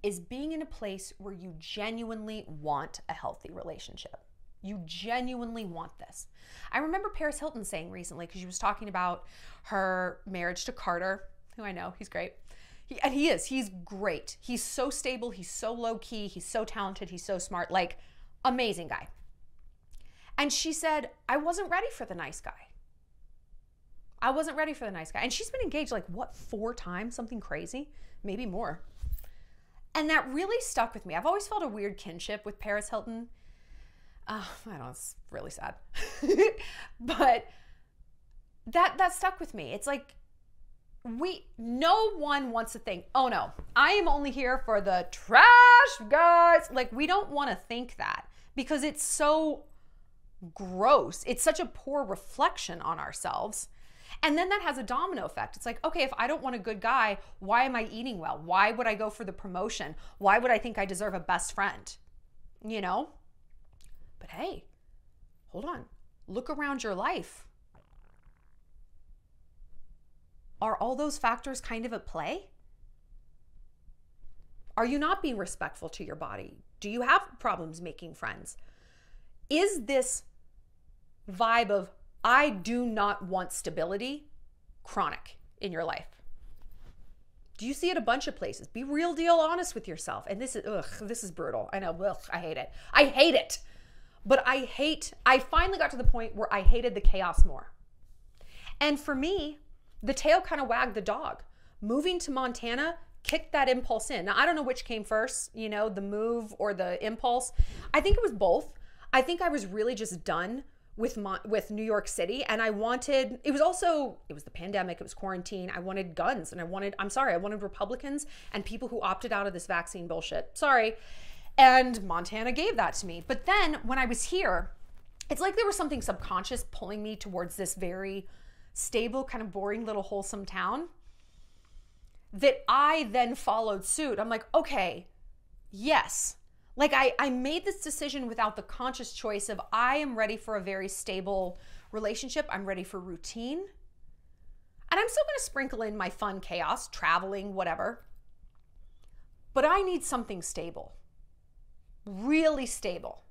Is being in a place where you genuinely want a healthy relationship. You genuinely want this. I remember Paris Hilton saying recently, because she was talking about her marriage to Carter, who I know, he's great. He's great. He's so stable, he's so low key, he's so talented, he's so smart. Like, amazing guy. And she said, I wasn't ready for the nice guy. I wasn't ready for the nice guy. And she's been engaged like what, 4 times, something crazy, maybe more. And that really stuck with me. I've always felt a weird kinship with Paris Hilton. I know, it's really sad. But that stuck with me. It's like, no one wants to think, oh no, I am only here for the trash guys. Like, we don't want to think that because it's so gross. It's such a poor reflection on ourselves. And then that has a domino effect. It's like, okay, if I don't want a good guy, why am I eating well? Why would I go for the promotion? Why would I think I deserve a best friend? You know? But hey, hold on. Look around your life. Are all those factors kind of at play? Are you not being respectful to your body? Do you have problems making friends? Is this vibe of, I do not want stability, chronic in your life? Do you see it a bunch of places? Be real deal honest with yourself. And this is brutal. I know, I hate it. I hate it. But I finally got to the point where I hated the chaos more. And for me, the tail kind of wagged the dog. Moving to Montana kicked that impulse in. Now, I don't know which came first, you know, the move or the impulse. I think it was both. I think I was really just done with New York City, and I wanted, it was the pandemic, it was quarantine. I wanted guns, and I wanted Republicans and people who opted out of this vaccine bullshit. Sorry. And Montana gave that to me. But then when I was here, it's like there was something subconscious pulling me towards this very stable, kind of boring little wholesome town that I then followed suit. I'm like, okay, yes. Like I made this decision without the conscious choice of, I am ready for a very stable relationship. I'm ready for routine. And I'm still gonna sprinkle in my fun chaos, traveling, whatever. But I need something stable, really stable.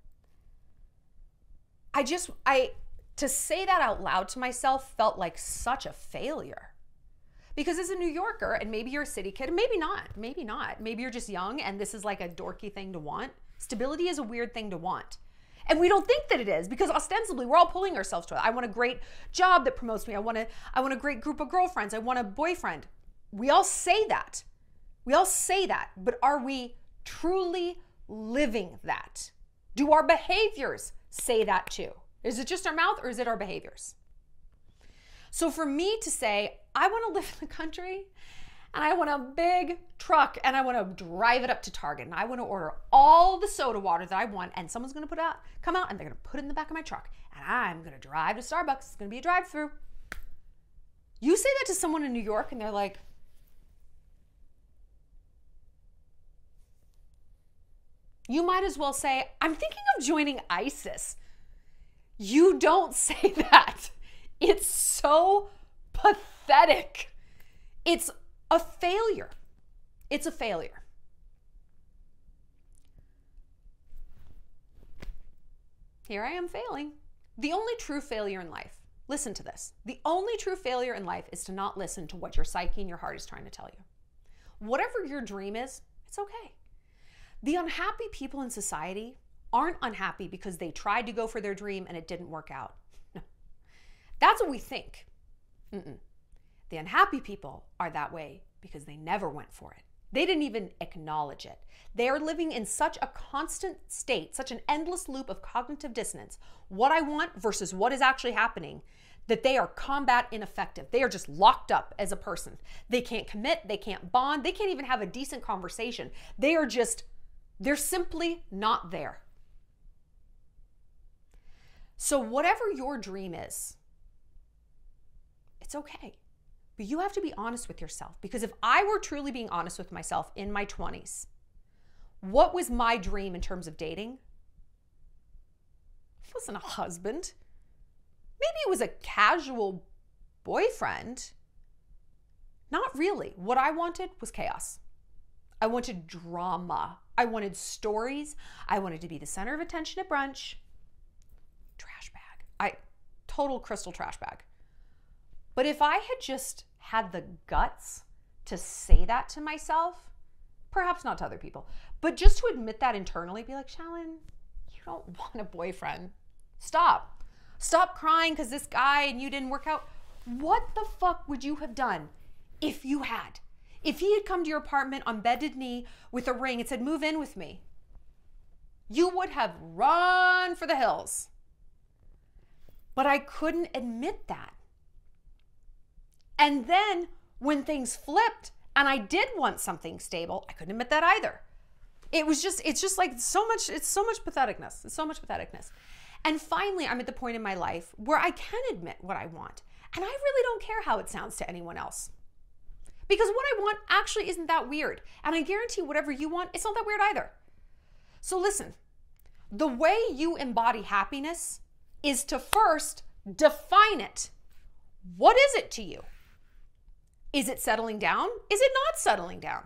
To say that out loud to myself felt like such a failure. Because as a New Yorker, and maybe you're a city kid, maybe not. Maybe you're just young and this is like a dorky thing to want. Stability is a weird thing to want. And we don't think that it is, because ostensibly we're all pulling ourselves to it. I want a great job that promotes me. I want a great group of girlfriends. I want a boyfriend. We all say that. We all say that, but are we truly living that? Do our behaviors say that too? Is it just our mouth, or is it our behaviors? So for me to say, I want to live in the country, and I want a big truck, and I want to drive it up to Target, and I want to order all the soda water that I want, and someone's going to come out, and they're going to put it in the back of my truck, and I'm going to drive to Starbucks. It's going to be a drive-through. You say that to someone in New York, and they're like, you might as well say, I'm thinking of joining ISIS. You don't say that. It's so pathetic. It's a failure. It's a failure. Here I am failing. The only true failure in life, listen to this. The only true failure in life is to not listen to what your psyche and your heart is trying to tell you. Whatever your dream is, it's okay. The unhappy people in society aren't unhappy because they tried to go for their dream and it didn't work out. No. That's what we think. Mm-mm. The unhappy people are that way because they never went for it. They didn't even acknowledge it. They are living in such a constant state, such an endless loop of cognitive dissonance, what I want versus what is actually happening, that they are combat ineffective. They are just locked up as a person. They can't commit, they can't bond, they can't even have a decent conversation. They are just, they're simply not there. So whatever your dream is, it's okay. But you have to be honest with yourself, because if I were truly being honest with myself in my 20s, what was my dream in terms of dating? It wasn't a husband. Maybe it was a casual boyfriend. Not really. What I wanted was chaos. I wanted drama. I wanted stories. I wanted to be the center of attention at brunch. Trash bag. Total crystal trash bag. But if I had just had the guts to say that to myself, perhaps not to other people, but just to admit that internally, be like, Shallon, you don't want a boyfriend. Stop. Stop crying because this guy and you didn't work out. What the fuck would you have done if you had? If he had come to your apartment on bended knee with a ring and said, move in with me, you would have run for the hills. But I couldn't admit that. And then when things flipped and I did want something stable, I couldn't admit that either. It was just, it's just like so much, it's so much patheticness. It's so much patheticness. And finally, I'm at the point in my life where I can admit what I want. And I really don't care how it sounds to anyone else. Because what I want actually isn't that weird. And I guarantee whatever you want, it's not that weird either. So listen, the way you embody happiness is to first define it. What is it to you? Is it settling down? Is it not settling down?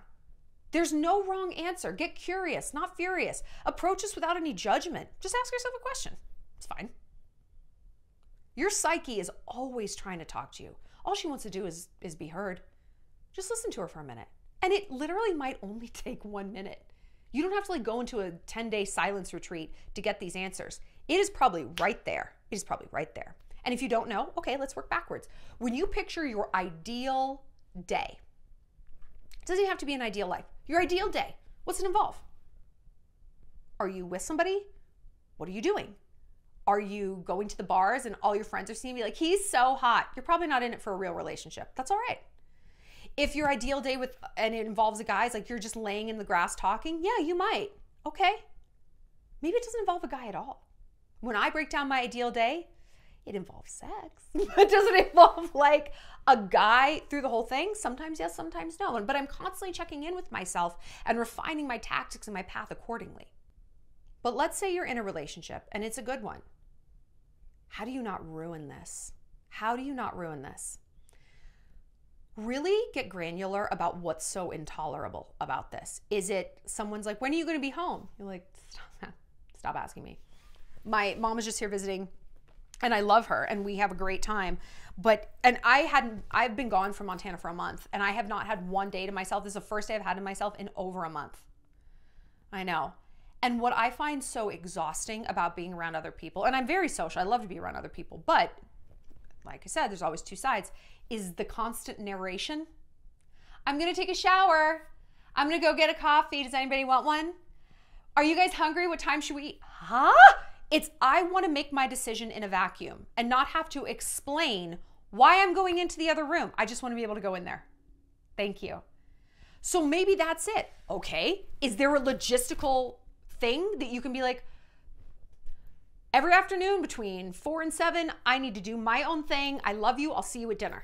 There's no wrong answer. Get curious, not furious. Approach this without any judgment. Just ask yourself a question. It's fine. Your psyche is always trying to talk to you. All she wants to do is be heard. Just listen to her for a minute. And it literally might only take 1 minute. You don't have to like go into a 10-day silence retreat to get these answers. It is probably right there. It is probably right there. And if you don't know, okay, let's work backwards. When you picture your ideal day, it doesn't even have to be an ideal life. Your ideal day, what's it involve? Are you with somebody? What are you doing? Are you going to the bars and all your friends are seeing you like, he's so hot? You're probably not in it for a real relationship. That's all right. If your ideal day with, and it involves a guy, it's like you're just laying in the grass talking, yeah, you might. Okay. Maybe it doesn't involve a guy at all. When I break down my ideal day, it involves sex. It doesn't involve like a guy through the whole thing. Sometimes yes, sometimes no. But I'm constantly checking in with myself and refining my tactics and my path accordingly. But let's say you're in a relationship and it's a good one. How do you not ruin this? How do you not ruin this? really get granular about what's so intolerable about this. Is it someone's like, when are you going to be home? You're like, stop asking me. My mom was just here visiting and I love her and we have a great time. But, and I've been gone from Montana for a month and I have not had one day to myself. This is the first day I've had to myself in over a month. I know. And what I find so exhausting about being around other people, and I'm very social, I love to be around other people, but like I said, there's always two sides, is the constant narration. I'm gonna take a shower. I'm gonna go get a coffee. Does anybody want one? Are you guys hungry? What time should we eat? Huh? It's, I wanna make my decision in a vacuum and not have to explain why I'm going into the other room. I just wanna be able to go in there. Thank you. So maybe that's it. Okay, is there a logistical thing that you can be like, every afternoon between 4 and 7, I need to do my own thing. I love you, I'll see you at dinner.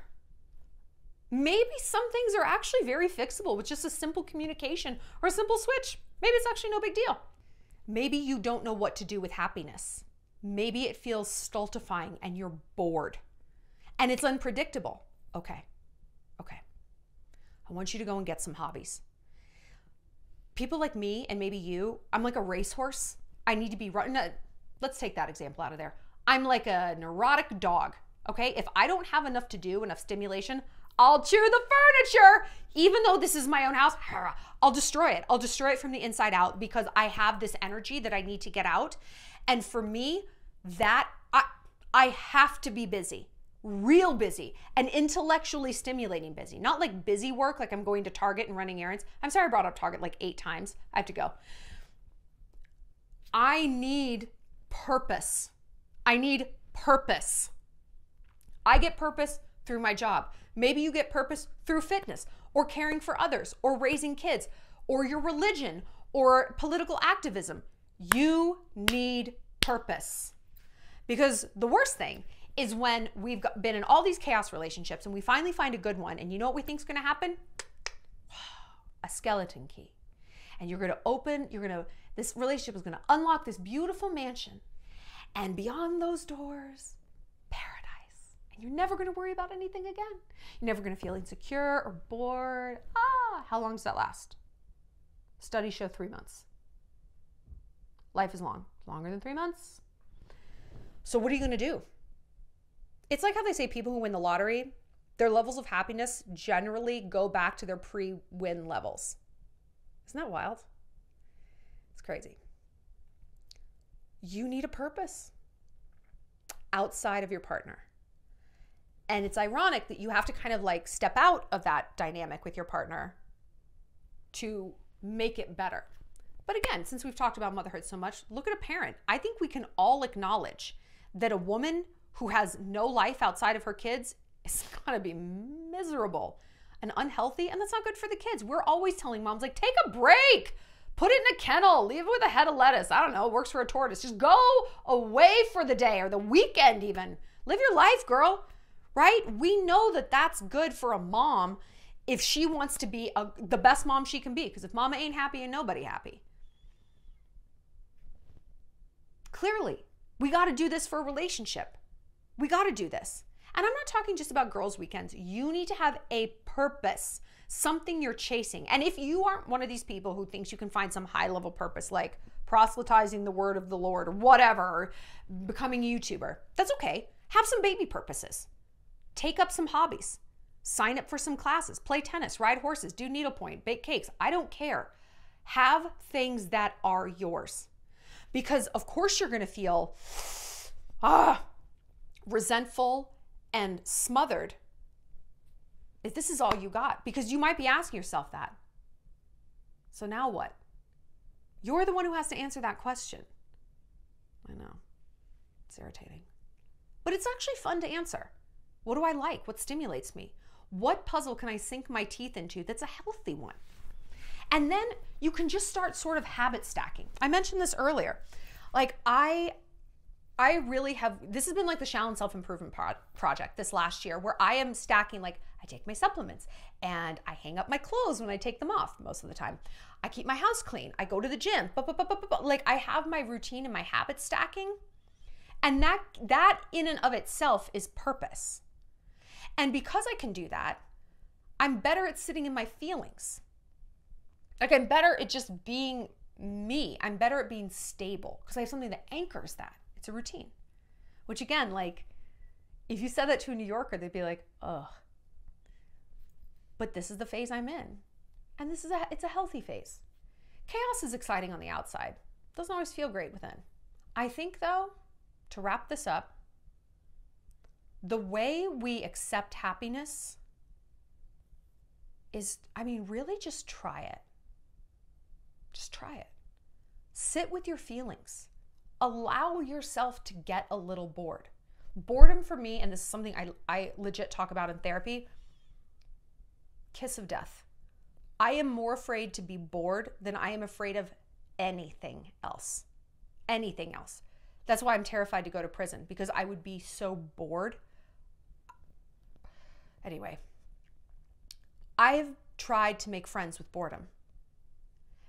Maybe some things are actually very fixable with just a simple communication or a simple switch. Maybe it's actually no big deal. Maybe you don't know what to do with happiness. Maybe it feels stultifying and you're bored and it's unpredictable. Okay. I want you to go and get some hobbies. People like me and maybe you, I'm like a racehorse. I need to be running. Let's take that example out of there. I'm like a neurotic dog, okay? If I don't have enough to do, enough stimulation, I'll chew the furniture. Even though this is my own house, I'll destroy it. I'll destroy it from the inside out because I have this energy that I need to get out. And for me, that, I have to be busy. Real busy and intellectually stimulating busy, not like busy work, like I'm going to Target and running errands. I'm sorry I brought up Target like 8 times. I have to go. I need purpose. I need purpose. I get purpose through my job. Maybe you get purpose through fitness or caring for others or raising kids or your religion or political activism. You need purpose. Because the worst thing is when we've been in all these chaos relationships and we finally find a good one, and you know what we think's gonna happen? A skeleton key. And this relationship is gonna unlock this beautiful mansion, and beyond those doors, paradise. And you're never gonna worry about anything again. You're never gonna feel insecure or bored. How long does that last? Studies show 3 months. Life is long, longer than 3 months. So what are you gonna do? It's like how they say people who win the lottery, their levels of happiness generally go back to their pre-win levels. Isn't that wild? It's crazy. You need a purpose outside of your partner. And it's ironic that you have to kind of like step out of that dynamic with your partner to make it better. But again, since we've talked about motherhood so much, look at a parent. I think we can all acknowledge that a woman who has no life outside of her kids, it's gonna be miserable and unhealthy, and that's not good for the kids. We're always telling moms, like, take a break, put it in a kennel, leave it with a head of lettuce. I don't know, it works for a tortoise. Just go away for the day or the weekend even. Live your life, girl, right? We know that that's good for a mom if she wants to be the best mom she can be, because if mama ain't happy, ain't nobody happy. Clearly, we gotta do this for a relationship. We got to do this. And I'm not talking just about girls' weekends. You need to have a purpose, something you're chasing. And if you aren't one of these people who thinks you can find some high-level purpose, like proselytizing the word of the Lord or whatever, or becoming a YouTuber, that's okay. Have some baby purposes. Take up some hobbies. Sign up for some classes. Play tennis, ride horses, do needlepoint, bake cakes. I don't care. Have things that are yours. Because of course you're going to feel, resentful and smothered if this is all you got, because you might be asking yourself that. So now what? You're the one who has to answer that question. I know, it's irritating, but it's actually fun to answer. What do I like? What stimulates me? What puzzle can I sink my teeth into that's a healthy one? And then you can just start sort of habit stacking. I mentioned this earlier. Like I really have, this has been like the Shallon Self-Improvement Project this last year, where I am stacking, like I take my supplements and I hang up my clothes when I take them off most of the time. I keep my house clean. I go to the gym. Like I have my routine and my habit stacking. And that in and of itself is purpose. And because I can do that, I'm better at sitting in my feelings. Like, I'm better at just being me. I'm better at being stable because I have something that anchors that. It's a routine. Which again, like, if you said that to a New Yorker, they'd be like, ugh. But this is the phase I'm in. And this is it's a healthy phase. Chaos is exciting on the outside. Doesn't always feel great within. I think, though, to wrap this up, the way we accept happiness is, I mean, really just try it. Just try it. Sit with your feelings. Allow yourself to get a little bored. Boredom for me, and this is something I legit talk about in therapy, kiss of death. I am more afraid to be bored than I am afraid of anything else. Anything else. That's why I'm terrified to go to prison, because I would be so bored. Anyway, I've tried to make friends with boredom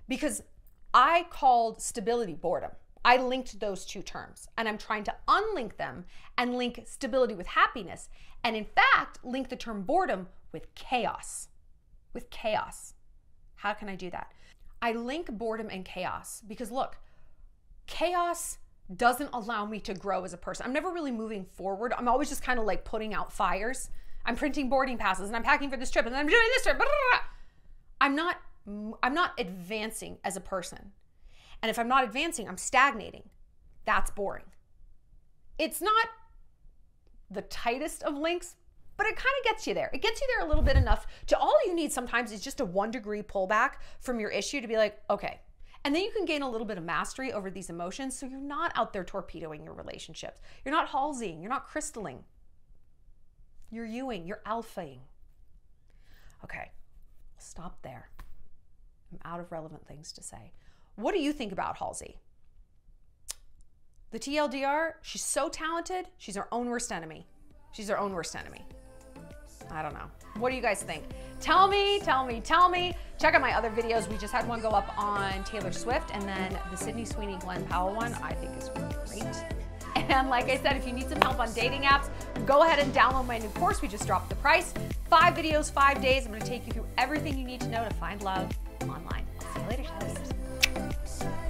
because I called stability boredom. I linked those two terms, and I'm trying to unlink them and link stability with happiness, and in fact, link the term boredom with chaos. With chaos. How can I do that? I link boredom and chaos because, look, chaos doesn't allow me to grow as a person. I'm never really moving forward. I'm always just kind of like putting out fires. I'm printing boarding passes, and I'm packing for this trip, and I'm doing this trip. I'm not advancing as a person. And if I'm not advancing, I'm stagnating. That's boring. It's not the tightest of links, but it kind of gets you there. It gets you there a little bit enough to all you need sometimes is just a 1 degree pullback from your issue to be like, okay. And then you can gain a little bit of mastery over these emotions so you're not out there torpedoing your relationships. You're not Halseying. You're not crystalling. You're Ewing. You're alphaing. Okay, stop there. I'm out of relevant things to say. What do you think about Halsey? The TLDR, she's so talented, she's her own worst enemy. She's her own worst enemy. I don't know. What do you guys think? Tell me. Check out my other videos. We just had one go up on Taylor Swift, and then the Sydney Sweeney, Glenn Powell one, I think is great. And like I said, if you need some help on dating apps, go ahead and download my new course. We just dropped the price. 5 videos, 5 days. I'm gonna take you through everything you need to know to find love online. I'll see you later.